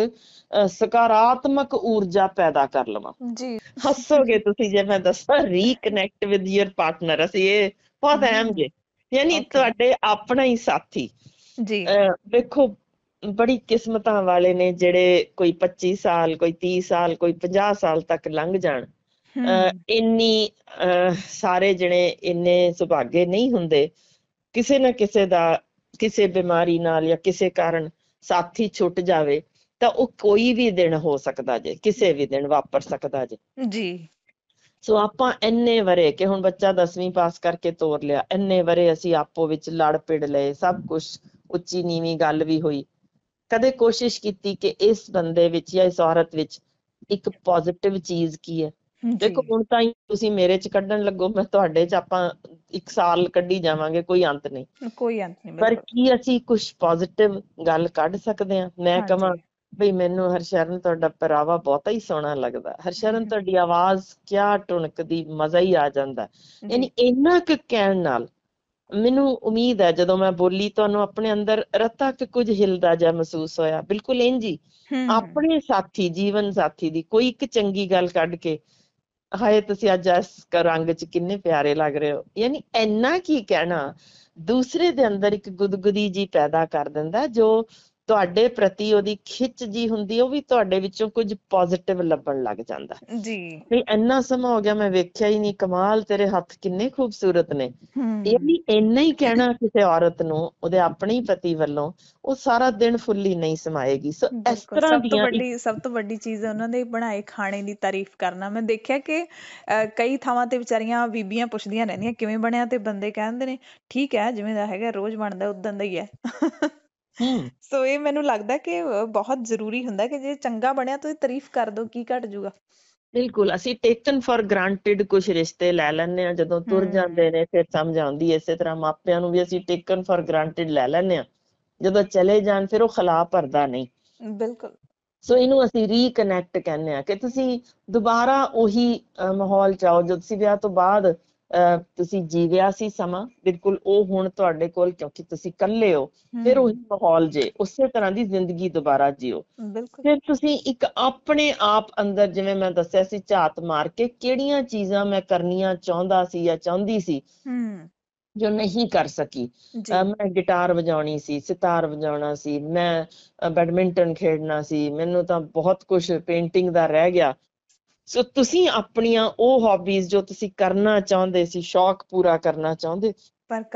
ਸਕਾਰਾਤਮਕ ਊਰਜਾ ਪੈਦਾ ਕਰ ਲਵਾਂ ਜੀ। ਹੱਸੋਗੇ ਤੁਸੀਂ ਜੇ ਮੈਂ ਦੱਸਾਂ, ਰੀਕਨੈਕਟ ਵਿਦ ਯੂਰ ਪਾਰਟਨਰ, ਅਸੀਂ ਇਹ ਬਹੁਤ ਅਹਿਮ ਜੇ, ਯਾਨੀ ਤੁਹਾਡੇ ਆਪਣਾ ਹੀ ਸਾਥੀ ਜੀ। ਵੇਖੋ ਬੜੀ ਕਿਸਮਤਾਂ ਵਾਲੇ ਨੇ ਜਿਹੜੇ ਕੋਈ 25 ਸਾਲ, ਕੋਈ 30 ਸਾਲ, ਕੋਈ 50 ਸਾਲ ਤੱਕ ਲੰਘ ਜਾਣ। ਇੰਨੀ ਸਾਰੇ ਜਿਹੜੇ ਇੰਨੇ ਸੁਭਾਗੇ ਨਹੀਂ ਹੁੰਦੇ, ਕਿਸੇ ਨਾ ਕਿਸੇ ਦਾ ਕਿਸੇ ਬਿਮਾਰੀ ਨਾਲ ਜਾਂ ਕਿਸੇ ਕਾਰਨ ਸਾਥੀ ਛੁੱਟ ਜਾਵੇ ਤਾਂ ਉਹ ਕੋਈ ਵੀ ਦਿਨ ਹੋ ਸਕਦਾ ਜੇ, ਕਿਸੇ ਵੀ ਦਿਨ ਵਾਪਰ ਸਕਦਾ ਜੇ ਜੀ। ਸੋ ਆਪਾਂ ਇੰਨੇ ਵਰੇ ਕਿ ਹੁਣ ਬੱਚਾ 10ਵੀਂ ਪਾਸ ਕਰਕੇ ਤੋਰ ਲਿਆ, ਇੰਨੇ ਵਰੇ ਅਸੀਂ ਆਪੋ ਵਿੱਚ ਲੜ ਪਿੜ ਲਏ, ਸਭ ਕੁਛ ਉੱਚੀ ਨੀਵੀਂ ਗੱਲ ਵੀ ਹੋਈ, ਕਦੇ ਕੋਸ਼ਿਸ਼ ਕੀਤੀ ਕਿ ਇਸ ਬੰਦੇ ਵਿੱਚ ਜਾਂ ਇਸ ਔਰਤ ਵਿੱਚ ਇੱਕ ਪੋਜ਼ਿਟਿਵ ਚੀਜ਼ ਕੀ ਹੈ? ਦੇਖੋ ਹੁਣ ਤਾਂ ਤੁਸੀਂ ਮੇਰੇ ਚ ਕੱਢਣ ਲੱਗੋ, ਮੈਂ ਤੁਹਾਡੇ ਚ, ਆਪਾਂ ਇੱਕ ਸਾਲ ਕੱਢੀ ਜਾਵਾਂਗੇ, ਕੋਈ ਅੰਤ ਨਹੀਂ, ਕੋਈ ਅੰਤ ਨਹੀਂ। ਪਰ ਕੀ ਅਸੀਂ ਕੁਛ ਪੋਜ਼ਿਟਿਵ ਗੱਲ ਕੱਢ ਸਕਦੇ ਹਾਂ? ਮੈਂ ਕਵਾਂ ਬਈ ਮੈਨੂੰ ਹਰਸ਼ਰਨ ਤੁਹਾਡਾ ਪਹਿਰਾਵਾ ਬਹੁਤਾ ਹੀ ਸੋਹਣਾ ਲੱਗਦਾ, ਹਰਸ਼ਰਨ ਤੁਹਾਡੀ ਆਵਾਜ਼ ਕਿਆ ਟੁਣਕਦੀ, ਮਜ਼ਾ ਹੀ ਆ ਜਾਂਦਾ। ਯਾਨੀ ਇੰਨਾ ਕੁ ਕਹਿਣ ਨਾਲ ਮੈਨੂੰ ਉਮੀਦ ਹੈ ਜਦੋਂ ਮੈਂ ਬੋਲੀ ਤੁਹਾਨੂੰ ਆਪਣੇ ਅੰਦਰ ਰਤਾ ਕਿ ਕੁਝ ਹਿਲਦਾ ਜਿਹਾ ਮਹਿਸੂਸ ਹੋਇਆ। ਬਿਲਕੁਲ ਇੰਝ ਹੀ ਆਪਣੇ ਸਾਥੀ, ਜੀਵਨ ਸਾਥੀ ਦੀ ਕੋਈ ਇੱਕ ਚੰਗੀ ਗੱਲ ਕੱਢ ਕੇ, ਹਾਏ ਤੁਸੀਂ ਅੱਜ ਇਸ ਰੰਗ ਚ ਕਿੰਨੇ ਪਿਆਰੇ ਲੱਗ ਰਹੇ ਹੋ, ਯਾਨੀ ਇੰਨਾ ਕੀ ਕਹਿਣਾ ਦੂਸਰੇ ਦੇ ਅੰਦਰ ਇੱਕ ਗੁਦਗੁਦੀ ਜੀ ਪੈਦਾ ਕਰ ਦਿੰਦਾ, ਜੋ ਤੁਹਾਡੇ ਪ੍ਰਤੀ ਉਹਦੀ ਖਿੱਚ ਜੀ ਹੁੰਦੀ ਉਹ ਵੀ ਤੁਹਾਡੇ ਵਿੱਚੋਂ ਕੁੱਝ ਪੋਜ਼ਿਟਿਵ ਲੱਭਣ ਲੱਗ ਜਾਂਦਾ ਜੀ। ਇੰਨਾ ਸਮਾਂ ਹੋ ਗਿਆ ਮੈਂ ਵੇਖਿਆ ਹੀ ਨਹੀਂ, ਕਮਾਲ ਤੇਰੇ ਹੱਥ ਕਿੰਨੇ ਖੂਬਸੂਰਤ ਨੇ, ਇਹ ਵੀ ਇੰਨਾ ਹੀ ਕਹਿਣਾ ਕਿਸੇ ਔਰਤ ਨੂੰ ਉਹਦੇ ਆਪਣੇ ਹੀ ਪਤੀ ਵੱਲੋਂ ਉਹ ਸਾਰਾ ਦਿਨ ਫੁੱਲੀ ਨਹੀਂ ਸਮਾਏਗੀ। ਸੋ ਇਸ ਤਰ੍ਹਾਂ ਦੀ ਸਭ ਤੋਂ ਵੱਡੀ ਚੀਜ਼ ਉਹਨਾਂ ਦੇ ਬਣਾਏ ਖਾਣੇ ਦੀ ਤਾਰੀਫ ਕਰਨਾ। ਮੈਂ ਦੇਖਿਆ ਕਿ ਕਈ ਥਾਵਾਂ ਤੇ ਵਿਚਾਰੀਆਂ ਬੀਬੀਆਂ ਪੁੱਛਦੀਆਂ ਰਹਿੰਦੀਆਂ ਕਿਵੇਂ ਬਣਿਆ, ਤੇ ਬੰਦੇ ਕਹਿੰਦੇ ਨੇ ਠੀਕ ਹੈ ਜਿਵੇਂ ਦਾ ਹੈਗਾ, ਰੋਜ਼ ਬਣਦਾ ਉਦਾਂ ਦਾ ਹੀ ਹੈ। ਸੋ ਇਹ ਮੈਨੂੰ ਲੱਗਦਾ ਕਿ ਬਹੁਤ ਜ਼ਰੂਰੀ ਹੁੰਦਾ ਕਿ ਜੇ ਚੰਗਾ ਬਣਿਆ ਤਾਂ ਤਾਰੀਫ ਕਰ ਦੋ, ਕੀ ਘਟ ਜੂਗਾ। ਬਿਲਕੁਲ ਅਸੀਂ ਟੇਕਨ ਫॉर ਗ੍ਰਾਂਟਿਡ ਕੁਝ ਰਿਸ਼ਤੇ ਲੈ ਲੈਂਦੇ ਆ ਜਦੋਂ ਤੁਰ ਜਾਂਦੇ ਨੇ, ਫਿਰ ਸਮਝ ਆਉਂਦੀ ਹੈ। ਇਸੇ ਤਰ੍ਹਾਂ ਮਾਪਿਆਂ ਨੂੰ ਵੀ ਅਸੀਂ ਟੇਕਨ ਫॉर ਗ੍ਰਾਂਟਿਡ ਲੈ ਲੈਂਦੇ ਆ, ਜਦੋਂ ਚਲੇ ਜਾਣ ਫਿਰ ਉਹ ਖਲਾ ਭਰਦਾ ਨਹੀਂ। ਬਿਲਕੁਲ। ਸੋ ਇਹਨੂੰ ਅਸੀਂ ਰੀਕਨੈਕਟ ਕਹਿੰਦੇ ਆ ਕਿ ਤੁਸੀਂ ਦੁਬਾਰਾ ਉਹੀ ਮਾਹੌਲ ਚ ਆਓ ਜੋ ਤੁਸੀਂ ਵਿਆਹ ਤੋਂ ਬਾਅਦ ਤੁਸੀਂ ਜੀਵਿਆ ਸੀ ਸਮਾਂ, ਬਿਲਕੁਲ ਉਹ ਹੁਣ ਤੁਹਾਡੇ ਕੋਲ, ਕਿਉਂਕਿ ਤੁਸੀਂ ਇਕੱਲੇ ਹੋ, ਫਿਰ ਉਹੀ ਮਾਹੌਲ ਜੇ ਉਸੇ ਤਰ੍ਹਾਂ ਦੀ ਜ਼ਿੰਦਗੀ ਦੁਬਾਰਾ ਜਿਓ। ਫਿਰ ਤੁਸੀਂ ਇੱਕ ਆਪਣੇ ਆਪ ਅੰਦਰ, ਜਿਵੇਂ ਮੈਂ ਦੱਸਿਆ ਸੀ, ਝਾਤ ਮਾਰ ਕੇ ਕਿਹੜੀਆਂ ਚੀਜ਼ਾਂ ਮੈਂ ਕਰਨੀਆਂ ਚਾਹੁੰਦਾ ਸੀ ਜਾਂ ਚਾਹੁੰਦੀ ਸੀ ਜੋ ਨਹੀਂ ਕਰ ਸਕੀ। ਮੈਂ ਗਿਟਾਰ ਵਜਾਉਣੀ ਸੀ, ਸਿਤਾਰ ਵਜਾਉਣਾ ਸੀ, ਮੈਂ ਬੈਡਮਿੰਟਨ ਖੇਡਣਾ ਸੀ, ਮੈਨੂੰ ਤਾਂ ਬਹੁਤ ਕੁਛ ਪੇਂਟਿੰਗ ਦਾ ਰਹਿ ਗਿਆ। ਸੋ ਤੁਸੀਂ ਆਪਣੀਆਂ ਉਹ ਹੌਬੀਜ਼ ਜੋ ਤੁਸੀਂ ਕਰਨਾ ਚਾਹੁੰਦੇ ਸੀ, ਸ਼ੌਕ ਪੂਰਾ ਕਰਨਾ ਚਾਹੁੰਦੇ,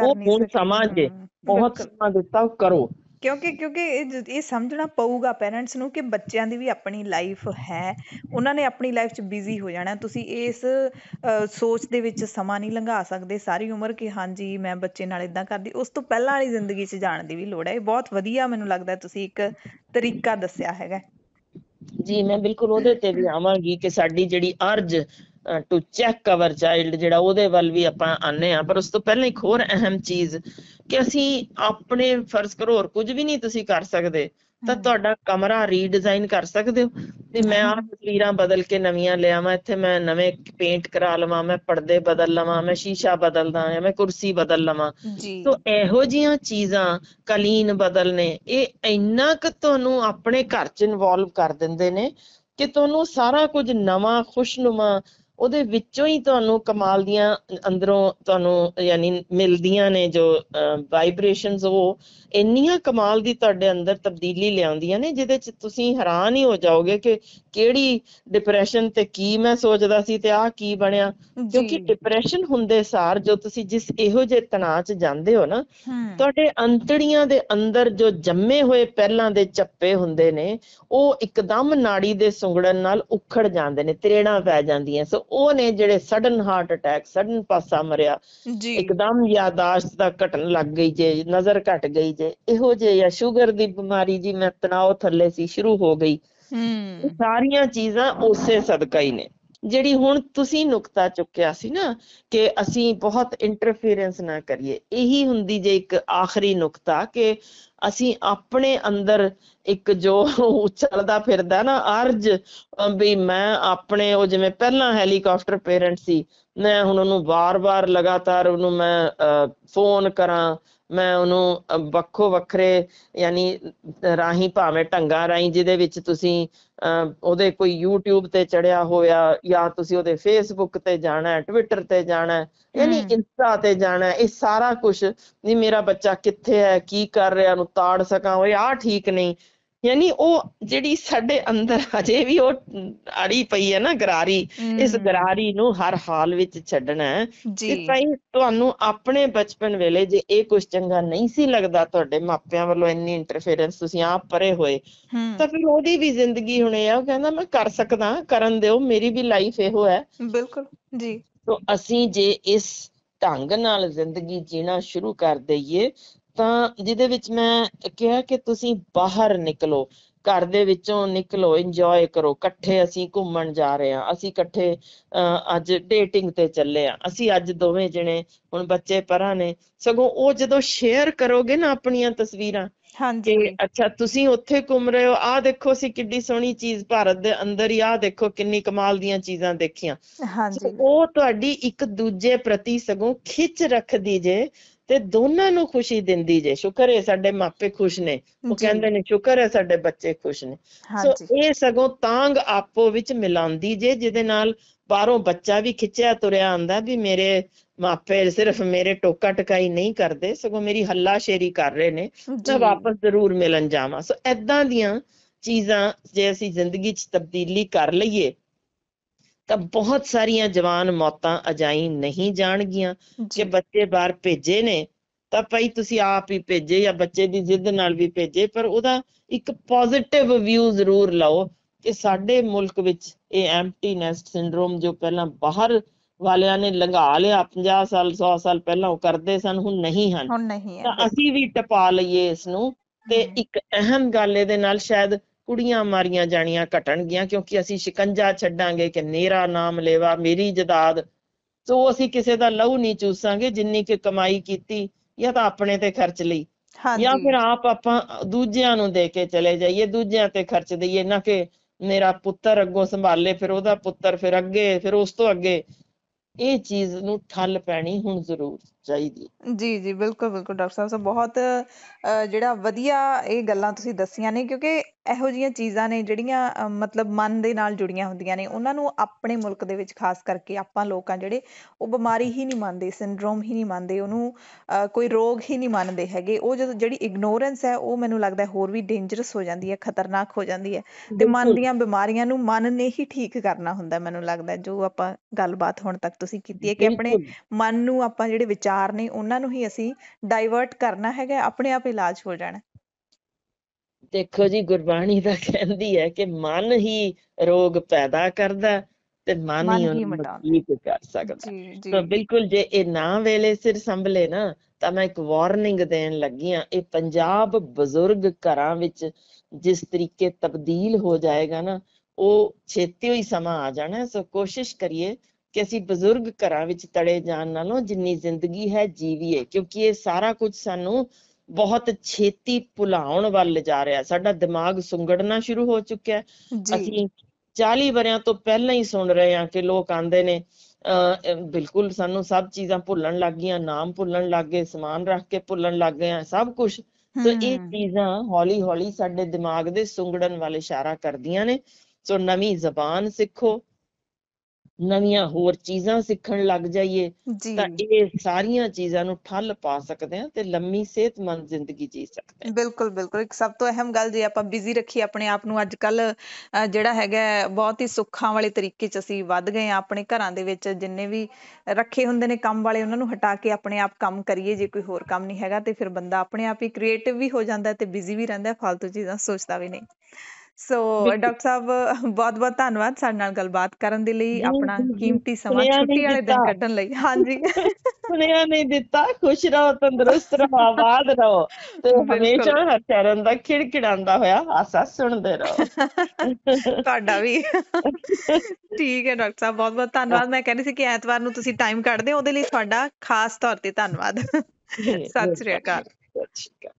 ਉਹ ਹੁਣ ਸਮਾਂ ਜੇ ਬਹੁਤ ਸਮਾਂ ਦਿੱਤਾ, ਉਹ ਕਰੋ। क्योंकि ये समझना पਊਗਾ पेरेंट्स ਨੂੰ ਕਿ ਬੱਚਿਆਂ ਦੀ ਵੀ अपनी लाइफ है, उन्होंने अपनी लाइफ 'ਚ बिजी हो जाना। ਤੁਸੀਂ इस सोच ਦੇ ਵਿੱਚ ਸਮਾਂ नहीं ਲੰਘਾ ਸਕਦੇ ਸਾਰੀ उम्र कि हाँ जी मैं बच्चे ਨਾਲ ਇਦਾਂ ਕਰਦੀ, उस तो ਪਹਿਲਾਂ ਵਾਲੀ ਜ਼ਿੰਦਗੀ 'ਚ ਜਾਣ ਦੀ भी ਲੋੜ है। बहुत ਵਧੀਆ ਮੈਨੂੰ ਲੱਗਦਾ ਤੁਸੀਂ ਇੱਕ ਤਰੀਕਾ ਦੱਸਿਆ ਹੈਗਾ जी। मैं बिल्कुल ਉਹਦੇ ਤੇ ਵੀ ਆਵਾਂਗੀ ਕਿ ਸਾਡੀ ਜਿਹੜੀ urge to cheque our child जिहड़ा ਉਹਦੇ ਵੱਲ ਵੀ ਆਪਾਂ ਆਨੇ ਆ, पर उस तो ਪਹਿਲਾਂ ਇੱਕ ਹੋਰ ਅਹਿਮ ਚੀਜ਼ ਕਿ ਅਸੀਂ ਆਪਣੇ ਫਰਜ਼ ਕਰੋ ਹੋਰ ਕੁਝ ਵੀ ਨਹੀਂ ਤੁਸੀਂ ਕਰ ਸਕਦੇ ਤਾਂ ਤੁਹਾਡਾ ਕਮਰਾ ਰੀਡਿਜ਼ਾਈਨ ਕਰ ਸਕਦੇ ਹੋ ਤੇ ਮੈਂ ਆਹ ਤਸਵੀਰਾਂ ਬਦਲ ਕੇ ਨਵੀਆਂ ਲਿਆਵਾਂ, ਇੱਥੇ ਮੈਂ ਨਵੇਂ ਪੇਂਟ ਕਰਾ ਲਵਾਂ, ਮੈਂ ਪਰਦੇ ਬਦਲ ਲਵਾਂ, ਮੈਂ ਸ਼ੀਸ਼ਾ ਬਦਲਦਾ ਜਾਂ ਮੈਂ ਕੁਰਸੀ ਬਦਲ ਲਵਾਂ। ਸੋ ਇਹੋ ਜਿਹੀਆਂ ਚੀਜ਼ਾਂ ਕਲੀਨ ਬਦਲਨੇ ਇਹ ਇੰਨਾ ਕਿ ਤੁਹਾਨੂੰ ਆਪਣੇ ਘਰ 'ਚ ਇਨਵੋਲਵ ਕਰ ਦਿੰਦੇ ਨੇ ਕਿ ਤੁਹਾਨੂੰ ਸਾਰਾ ਕੁਝ ਨਵਾਂ ਖੁਸ਼ਨੁਮਾ ਉਹਦੇ ਵਿੱਚੋਂ ਹੀ ਤੁਹਾਨੂੰ ਕਮਾਲ ਦੀਆਂ ਅੰਦਰੋਂ ਤੁਹਾਨੂੰ ਯਾਨੀ ਮਿਲਦੀਆਂ ਨੇ ਜੋ ਵਾਈਬ੍ਰੇਸ਼ਨਸ ਉਹ ਇੰਨੀਆਂ ਕਮਾਲ ਦੀ ਤੁਹਾਡੇ ਅੰਦਰ ਤਬਦੀਲੀ ਲਿਆਉਂਦੀਆਂ ਨੇ ਜਿਹਦੇ 'ਚ ਤੁਸੀਂ ਹੈਰਾਨ ਹੀ ਹੋ ਜਾਓਗੇ ਕਿ ਕਿਹੜੀ ਡਿਪਰੈਸ਼ਨ ਤੇ ਕੀ ਮੈਂ ਸੋਚਦਾ ਸੀ ਤੇ ਆਹ ਕੀ ਬਣਿਆ। ਕਿਉਂਕਿ ਡਿਪਰੈਸ਼ਨ ਹੁੰਦੇ ਸਾਰ ਜੋ ਤੁਸੀਂ ਜਿਸ ਇਹੋ ਜਿਹੇ ਤਣਾਅ 'ਚ ਜਾਂਦੇ ਹੋ ਨਾ ਤੁਹਾਡੇ ਅੰਤੜੀਆਂ ਦੇ ਅੰਦਰ ਜੋ ਜੰਮੇ ਹੋਏ ਪਹਿਲਾਂ ਦੇ ਚੱਪੇ ਹੁੰਦੇ ਨੇ ਉਹ ਇੱਕਦਮ ਨਾੜੀ ਦੇ ਸੁੰਗੜਨ ਨਾਲ ਉਖੜ ਜਾਂਦੇ ਨੇ, ਤਰੇੜਾਂ ਪੈ ਜਾਂਦੀਆਂ। ਸੋ ਉਹ ਨੇ ਜਿਹੜੇ ਸਡਨ ਹਾਰਟ ਅਟੈਕ, ਸਡਨ ਪਾਸਾ ਮਰਿਆ, ਇੱਕਦਮ ਯਾਦਾਸ਼ਤ ਦਾ ਘਟਣ ਲੱਗ ਗਈ ਜੇ, ਨਜ਼ਰ ਘਟ ਗਈ ਜੇ, ਇਹੋ ਜਿਹੇ ਜਾਂ ਸ਼ੂਗਰ ਦੀ ਬਿਮਾਰੀ ਜੀ ਮੈਂ ਤਣਾਓ ਥੱਲੇ ਸੀ ਸ਼ੁਰੂ ਹੋ ਗਈ, ਸਾਰੀਆਂ ਚੀਜ਼ਾਂ ਉਸੇ ਸਦਕਾ ਹੀ ਨੇ। ਜਿਹੜੀ ਹੁਣ ਤੁਸੀਂ ਨੁਕਤਾ ਚੁੱਕਿਆ ਸੀ ਨਾ ਕਿ ਅਸੀਂ ਬਹੁਤ ਇੰਟਰਫੀਰੈਂਸ ਨਾ ਕਰੀਏ, ਇਹੀ ਹੁੰਦੀ ਜੇ ਇੱਕ ਆਖਰੀ ਨੁਕਤਾ ਕਿ ਅਸੀਂ ਆਪਣੇ ਅੰਦਰ ਇੱਕ ਜੋ ਉਛਲਦਾ ਫਿਰਦਾ ਨਾ ਅਰਜ ਵੀ ਮੈਂ ਆਪਣੇ ਉਹ ਜਿਵੇਂ ਪਹਿਲਾਂ ਹੈਲੀਕਾਪਟਰ ਪੇਰੈਂਟ ਸੀ ਮੈਂ ਹੁਣ ਉਹਨੂੰ ਵਾਰ-ਵਾਰ ਲਗਾਤਾਰ ਉਹਨੂੰ ਮੈਂ ਫੋਨ ਕਰਾਂ, ਮੈਂ ਉਹਨੂੰ ਵੱਖੋ ਵੱਖਰੇ ਯਾਨੀ ਰਾਹੀਂ ਭਾਵੇਂ ਢੰਗਾਂ ਰਾਹੀਂ ਜਿਹਦੇ ਵਿੱਚ ਤੁਸੀਂ ਉਹਦੇ ਕੋਈ ਯੂਟਿਊਬ ਤੇ ਚੜਿਆ ਹੋਇਆ ਜਾਂ ਤੁਸੀਂ ਉਹਦੇ ਫੇਸਬੁੱਕ ਤੇ ਜਾਣਾ, ਟਵਿੱਟਰ ਤੇ ਜਾਣਾ, ਯਾਨੀ ਇੰਸਟਾ ਤੇ ਜਾਣਾ, ਇਹ ਸਾਰਾ ਕੁਛ ਵੀ ਮੇਰਾ ਬੱਚਾ ਕਿੱਥੇ ਹੈ ਕੀ ਕਰ ਰਿਹਾ ਉਹਨੂੰ ਤਾੜ ਸਕਾਂ, ਉਹ ਆਹ ਠੀਕ ਨਹੀਂ। ਯਾਨੀ ਉਹ ਜਿਹੜੀ ਸਾਡੇ ਅੰਦਰ ਹਜੇ ਵੀ ਉਹ ਅੜੀ ਪਈ ਹੈ ਨਾ ਗਰਾਰੀ, ਇਸ ਗਰਾਰੀ ਨੂੰ ਹਰ ਹਾਲ ਵਿੱਚ ਛੱਡਣਾ ਹੈ। ਇਸ ਤਰ੍ਹਾਂ ਤੁਹਾਨੂੰ ਆਪਣੇ ਬਚਪਨ ਵੇਲੇ ਜੇ ਇਹ ਕੁਛ ਚੰਗਾ ਨਹੀਂ ਸੀ ਲੱਗਦਾ ਤੁਹਾਡੇ ਮਾਪਿਆਂ ਵੱਲੋਂ ਇੰਨੀ ਇੰਟਰਫੇਰੈਂਸ ਤੁਸੀਂ ਆਪ ਪਰੇ ਹੋਏ ਤਾਂ ਫਿਰ ਉਹਦੀ ਵੀ ਜ਼ਿੰਦਗੀ ਹੁਣ ਇਹ ਆ ਉਹ ਕਹਿੰਦਾ ਮੈਂ ਕਰ ਸਕਦਾ, ਕਰਨ ਦਿਓ, ਮੇਰੀ ਵੀ ਲਾਈਫ ਇਹੋ ਹੈ। ਬਿਲਕੁਲ ਜੀ। ਸੋ ਅਸੀਂ ਜੇ ਇਸ ਢੰਗ ਨਾਲ ਜ਼ਿੰਦਗੀ ਜੀਣਾ ਸ਼ੁਰੂ ਕਰ ਦਈਏ ਤਾਂ ਜਿਹਦੇ ਵਿੱਚ ਮੈਂ ਕਿਹਾ ਕਿ ਤੁਸੀਂ ਬਾਹਰ ਨਿਕਲੋ, ਘਰ ਦੇ ਵਿੱਚੋਂ ਨਿਕਲੋ, ਇੰਜੋਏ ਕਰੋ, ਇਕੱਠੇ ਅਸੀਂ ਘੁੰਮਣ ਜਾ ਰਹੇ ਹਾਂ, ਅਸੀਂ ਇਕੱਠੇ ਅੱਜ ਡੇਟਿੰਗ ਤੇ ਚੱਲੇ ਹਾਂ, ਅਸੀਂ ਅੱਜ ਦੋਵੇਂ ਜਣੇ ਹੁਣ ਬੱਚੇ ਪਰਾਂ ਨੇ, ਸਗੋਂ ਉਹ ਜਦੋਂ ਸ਼ੇਅਰ ਕਰੋਗੇ ਨਾ ਆਪਣੀਆਂ ਤਸਵੀਰਾਂ ਕਿ ਅੱਛਾ ਤੁਸੀਂ ਉੱਥੇ ਘੁੰਮ ਰਹੇ ਹੋ, ਆਹ ਦੇਖੋ ਅਸੀਂ ਕਿੱਡੀ ਸੋਹਣੀ ਚੀਜ਼ ਭਾਰਤ ਦੇ ਅੰਦਰ ਹੀ, ਆਹ ਦੇਖੋ ਕਿੰਨੀ ਕਮਾਲ ਦੀਆਂ ਚੀਜ਼ਾਂ ਦੇਖੀਆਂ, ਉਹ ਤੁਹਾਡੀ ਇੱਕ ਦੂਜੇ ਪ੍ਰਤੀ ਸਗੋਂ ਖਿੱਚ ਰੱਖਦੀ ਜੇ ਤੇ ਦੋਨਾਂ ਨੂੰ ਖੁਸ਼ੀ ਦਿੰਦੀ ਜੇ, ਸ਼ੁਕਰ ਹੈ ਸਾਡੇ ਮਾਪੇ ਖੁਸ਼ ਨੇ, ਉਹ ਕਹਿੰਦੇ ਨੇ ਸ਼ੁਕਰ ਹੈ ਸਾਡੇ ਬੱਚੇ ਖੁਸ਼ ਨੇ। ਸੋ ਇਹ ਸਗੋਂ ਤਾਂਗ ਆਪੋ ਵਿੱਚ ਮਿਲਾਉਂਦੀ ਜੇ ਜਿਹਦੇ ਨਾਲ ਬਾਹਰੋਂ ਬੱਚਾ ਵੀ ਖਿੱਚਿਆ ਤੁਰਿਆ ਆਉਂਦਾ ਵੀ ਮੇਰੇ ਮਾਪੇ ਸਿਰਫ ਮੇਰੇ ਟੋਕਾ ਟਕਾਈ ਨਹੀਂ ਕਰਦੇ ਸਗੋਂ ਮੇਰੀ ਹੱਲਾਸ਼ੇਰੀ ਕਰ ਰਹੇ ਨੇ, ਮੈਂ ਵਾਪਸ ਜ਼ਰੂਰ ਮਿਲਣ ਜਾਵਾਂ। ਸੋ ਏਦਾਂ ਦੀਆਂ ਚੀਜ਼ਾਂ ਜੇ ਅਸੀਂ ਜ਼ਿੰਦਗੀ 'ਚ ਤਬਦੀਲੀ ਕਰ ਲਈਏ ਤਾਂ ਬਹੁਤ ਸਾਰੀਆਂ ਜਵਾਨ ਮੌਤਾਂ ਅਜਾਈ ਨਹੀਂ ਜਾਣਗੀਆਂ। ਜੇ ਬੱਚੇ ਬਾਹਰ ਭੇਜੇ ਨੇ ਤਾਂ ਭਾਈ ਤੁਸੀਂ ਆਪ ਹੀ ਭੇਜੇ ਜਾਂ ਬੱਚੇ ਦੀ ਜ਼ਿੱਦ ਨਾਲ ਵੀ ਭੇਜੇ, ਪਰ ਉਹਦਾ ਇੱਕ ਪੋਜ਼ਿਟਿਵ ਵਿਊ ਜ਼ਰੂਰ ਲਓ ਕਿ ਸਾਡੇ ਮੁਲਕ ਵਿੱਚ ਇਹ ਐਮਪਟੀ ਨੈਸਟ ਸਿੰਡਰੋਮ ਜੋ ਪਹਿਲਾਂ ਬਾਹਰ ਵਾਲਿਆਂ ਨੇ ਲੰਘਾ ਲਿਆ 50 ਸਾਲ 100 ਸਾਲ ਪਹਿਲਾਂ ਉਹ ਕਰਦੇ ਸਨ, ਹੁਣ ਨਹੀਂ ਹਨ, ਤਾਂ ਅਸੀਂ ਵੀ ਟਪਾ ਲਈਏ ਇਸ ਨੂੰ। ਤੇ ਇੱਕ ਅਹਿਮ ਗੱਲ ਇਹਦੇ ਨਾਲ ਸ਼ਾਇਦ ਕੁੜੀਆਂ ਮਾਰੀਆਂ ਜਾਣੀਆਂ ਘਟਣਗੀਆਂ ਕਿਉਂਕਿ ਅਸੀਂ ਸ਼ਿਕੰਜਾ ਛੱਡਾਂਗੇ ਕਿ ਮੇਰਾ ਨਾਮ ਲੇਵਾ, ਮੇਰੀ ਜਦਾਦ, ਸੋ ਅਸੀਂ ਕਿਸੇ ਦਾ ਲਹੂ ਨਹੀਂ ਚੂਸਾਂਗੇ ਜਿੰਨੀ ਕਿ ਕਮਾਈ ਕੀਤੀ ਜਾਂ ਤਾਂ ਆਪਣੇ ਤੇ ਖਰਚ ਲਈ ਜਾਂ ਫਿਰ ਆਪ ਆਪਾਂ ਦੂਜਿਆਂ ਨੂੰ ਦੇ ਕੇ ਚਲੇ ਜਾਈਏ, ਦੂਜਿਆਂ ਤੇ ਖਰਚ ਦਈਏ ਨਾ ਕਿ ਮੇਰਾ ਪੁੱਤਰ ਅੱਗੋਂ ਸੰਭਾਲੇ ਫਿਰ ਉਹਦਾ ਪੁੱਤਰ ਫਿਰ ਅੱਗੇ ਫਿਰ ਉਸ ਤੋਂ ਅੱਗੇ। ਇਹ ਚੀਜ਼ ਨੂੰ ਠੱਲ ਪੈਣੀ ਹੁਣ ਜ਼ਰੂਰ ਚਾਹੀਦੀ। ਜੀ ਜੀ ਬਿਲਕੁਲ ਬਿਲਕੁਲ ਡਾਕਟਰ ਸਾਹਿਬ, ਸੋ ਬਹੁਤ ਜਿਹੜਾ ਵਧੀਆ ਇਹ ਗੱਲਾਂ ਤੁਸੀਂ ਦੱਸੀਆਂ ਨੇ ਕਿਉਂਕਿ ਇਹੋ ਜਿਹੀਆਂ ਚੀਜ਼ਾਂ ਨੇ ਜਿਹੜੀਆਂ ਮਤਲਬ ਮਨ ਦੇ ਨਾਲ ਜੁੜੀਆਂ ਹੁੰਦੀਆਂ ਨੇ, ਉਹਨਾਂ ਨੂੰ ਆਪਣੇ ਮੁਲਕ ਦੇ ਵਿੱਚ ਖਾਸ ਕਰਕੇ ਆਪਾਂ ਲੋਕ ਆ ਜਿਹੜੇ ਉਹ ਬਿਮਾਰੀ ਹੀ ਨਹੀਂ ਮੰਨਦੇ, ਸਿੰਡਰੋਮ ਹੀ ਨਹੀਂ ਮੰਨਦੇ, ਉਹਨੂੰ ਕੋਈ ਰੋਗ ਹੀ ਨਹੀਂ ਮੰਨਦੇ ਹੈਗੇ। ਉਹ ਜਦੋਂ ਜਿਹੜੀ ਇਗਨੋਰੈਂਸ ਹੈ ਉਹ ਮੈਨੂੰ ਲੱਗਦਾ ਹੋਰ ਵੀ ਡੇਂਜਰਸ ਹੋ ਜਾਂਦੀ ਹੈ, ਖਤਰਨਾਕ ਹੋ ਜਾਂਦੀ ਹੈ ਤੇ ਮਨ ਦੀਆਂ ਬਿਮਾਰੀਆਂ ਨੂੰ ਮਨ ਨੇ ਹੀ ਠੀਕ ਕਰਨਾ ਹੁੰਦਾ। ਮੈਨੂੰ ਲੱਗਦਾ ਜੋ ਆਪਾਂ ਗੱਲਬਾਤ ਹੁਣ ਤੱਕ ਤੁਸੀਂ ਕੀਤੀ ਹੈ ਕਿ ਆਪਣੇ ਮਨ ਨੂੰ ਆਪਾਂ ਜਿਹੜੇ ਵਿਚਾਰ ਨੇ ਉਹਨਾਂ ਨੂੰ ਹੀ ਅਸੀਂ ਡਾਇਵਰਟ ਕਰਨਾ ਹੈਗਾ, ਆਪਣੇ ਆਪ ਇਲਾਜ ਹੋ ਜਾਣਾ। देखो जी गुरबाणी दा कहंदी है कि मन ही रोग पैदा करदा ते मन ही ठीक कर सकदा। तो बिल्कुल जे ए ना वेले सिर संभले ना तां मैं एक वार्निंग देण लगी हां। ए पंजाब बुजुर्ग घरां विच जिस तरीके तब्दील हो जाएगा ना वो छेती ही समा आ जाना। सो कोशिश करिए कि असीं बुजुर्ग घरां विच तड़े जाण नालों जिन्नी जिंदगी है जीवीए, क्योंकि ये सारा कुछ सानूं बहुत छेती भुलाउण वल जा रहा। साडा दिमाग सुंगड़ना शुरू हो चुका है। असीं 40 वरियां तो पहला ही सुन रहे हैं कि लोग आंदे ने बिल्कुल सानूं सब चीज़ां भुलण लग गईयां, नाम भुलण लग गए, समान रख के भुलण लग गए सब कुछ। तो ये चीज़ां हौली हौली साडे दिमाग दे सुंगड़न वाल इशारा करदियां ने। सो नवी जबान सीखो, नवीं होर चीज़ां सीखण लग जाइए तां इह सारियां चीज़ां नूं ठल पा सकदे हां ते लंमी सेहतमंद जिंदगी जी सकदे हां। बिल्कुल बिल्कुल। एक सब तो अहम गल जे आपां बिजी रखी अपने आप नूं, अजकल जिहड़ा हैगा बहुत ही सुखां वाले तरीके च असीं वध गए हां। अपने घरां दे विच जिन्ने भी रखे हुंदे ने काम वाले उन्हां नूं हटा के अपने आप काम करिए। जे कोई होर काम नहीं हैगा ते फिर बंदा अपने आप ही क्रिएटिव भी हो जांदा ते बिजी भी रहिंदा, फालतू चीज़ां सोचदा भी नहीं। सो डॉक्टर साहब बहुत बहुत धन्यवाद साडे नाल गलबात करन दे लई, अपना कीमती समां छुट्टी वाले दिन कड्ढण लई। हां जी, सुनिया नहीं दिता। खुश रहो, तंदुरुस्त रहो, आबाद रहो ते हमेशा हरचरण दा खिड़खिड़ांदा होया आसा सुनदे रहो तुहाडा भी। ठीक है डॉक्टर साहब, बहुत बहुत धन्यवाद। मैं कहंदी सी कि ऐतवार नूं तुसीं टाइम कड्ढदे हो, ओहदे लई तुहाडा खास तौर ते धन्यवाद। सत श्री अकाल।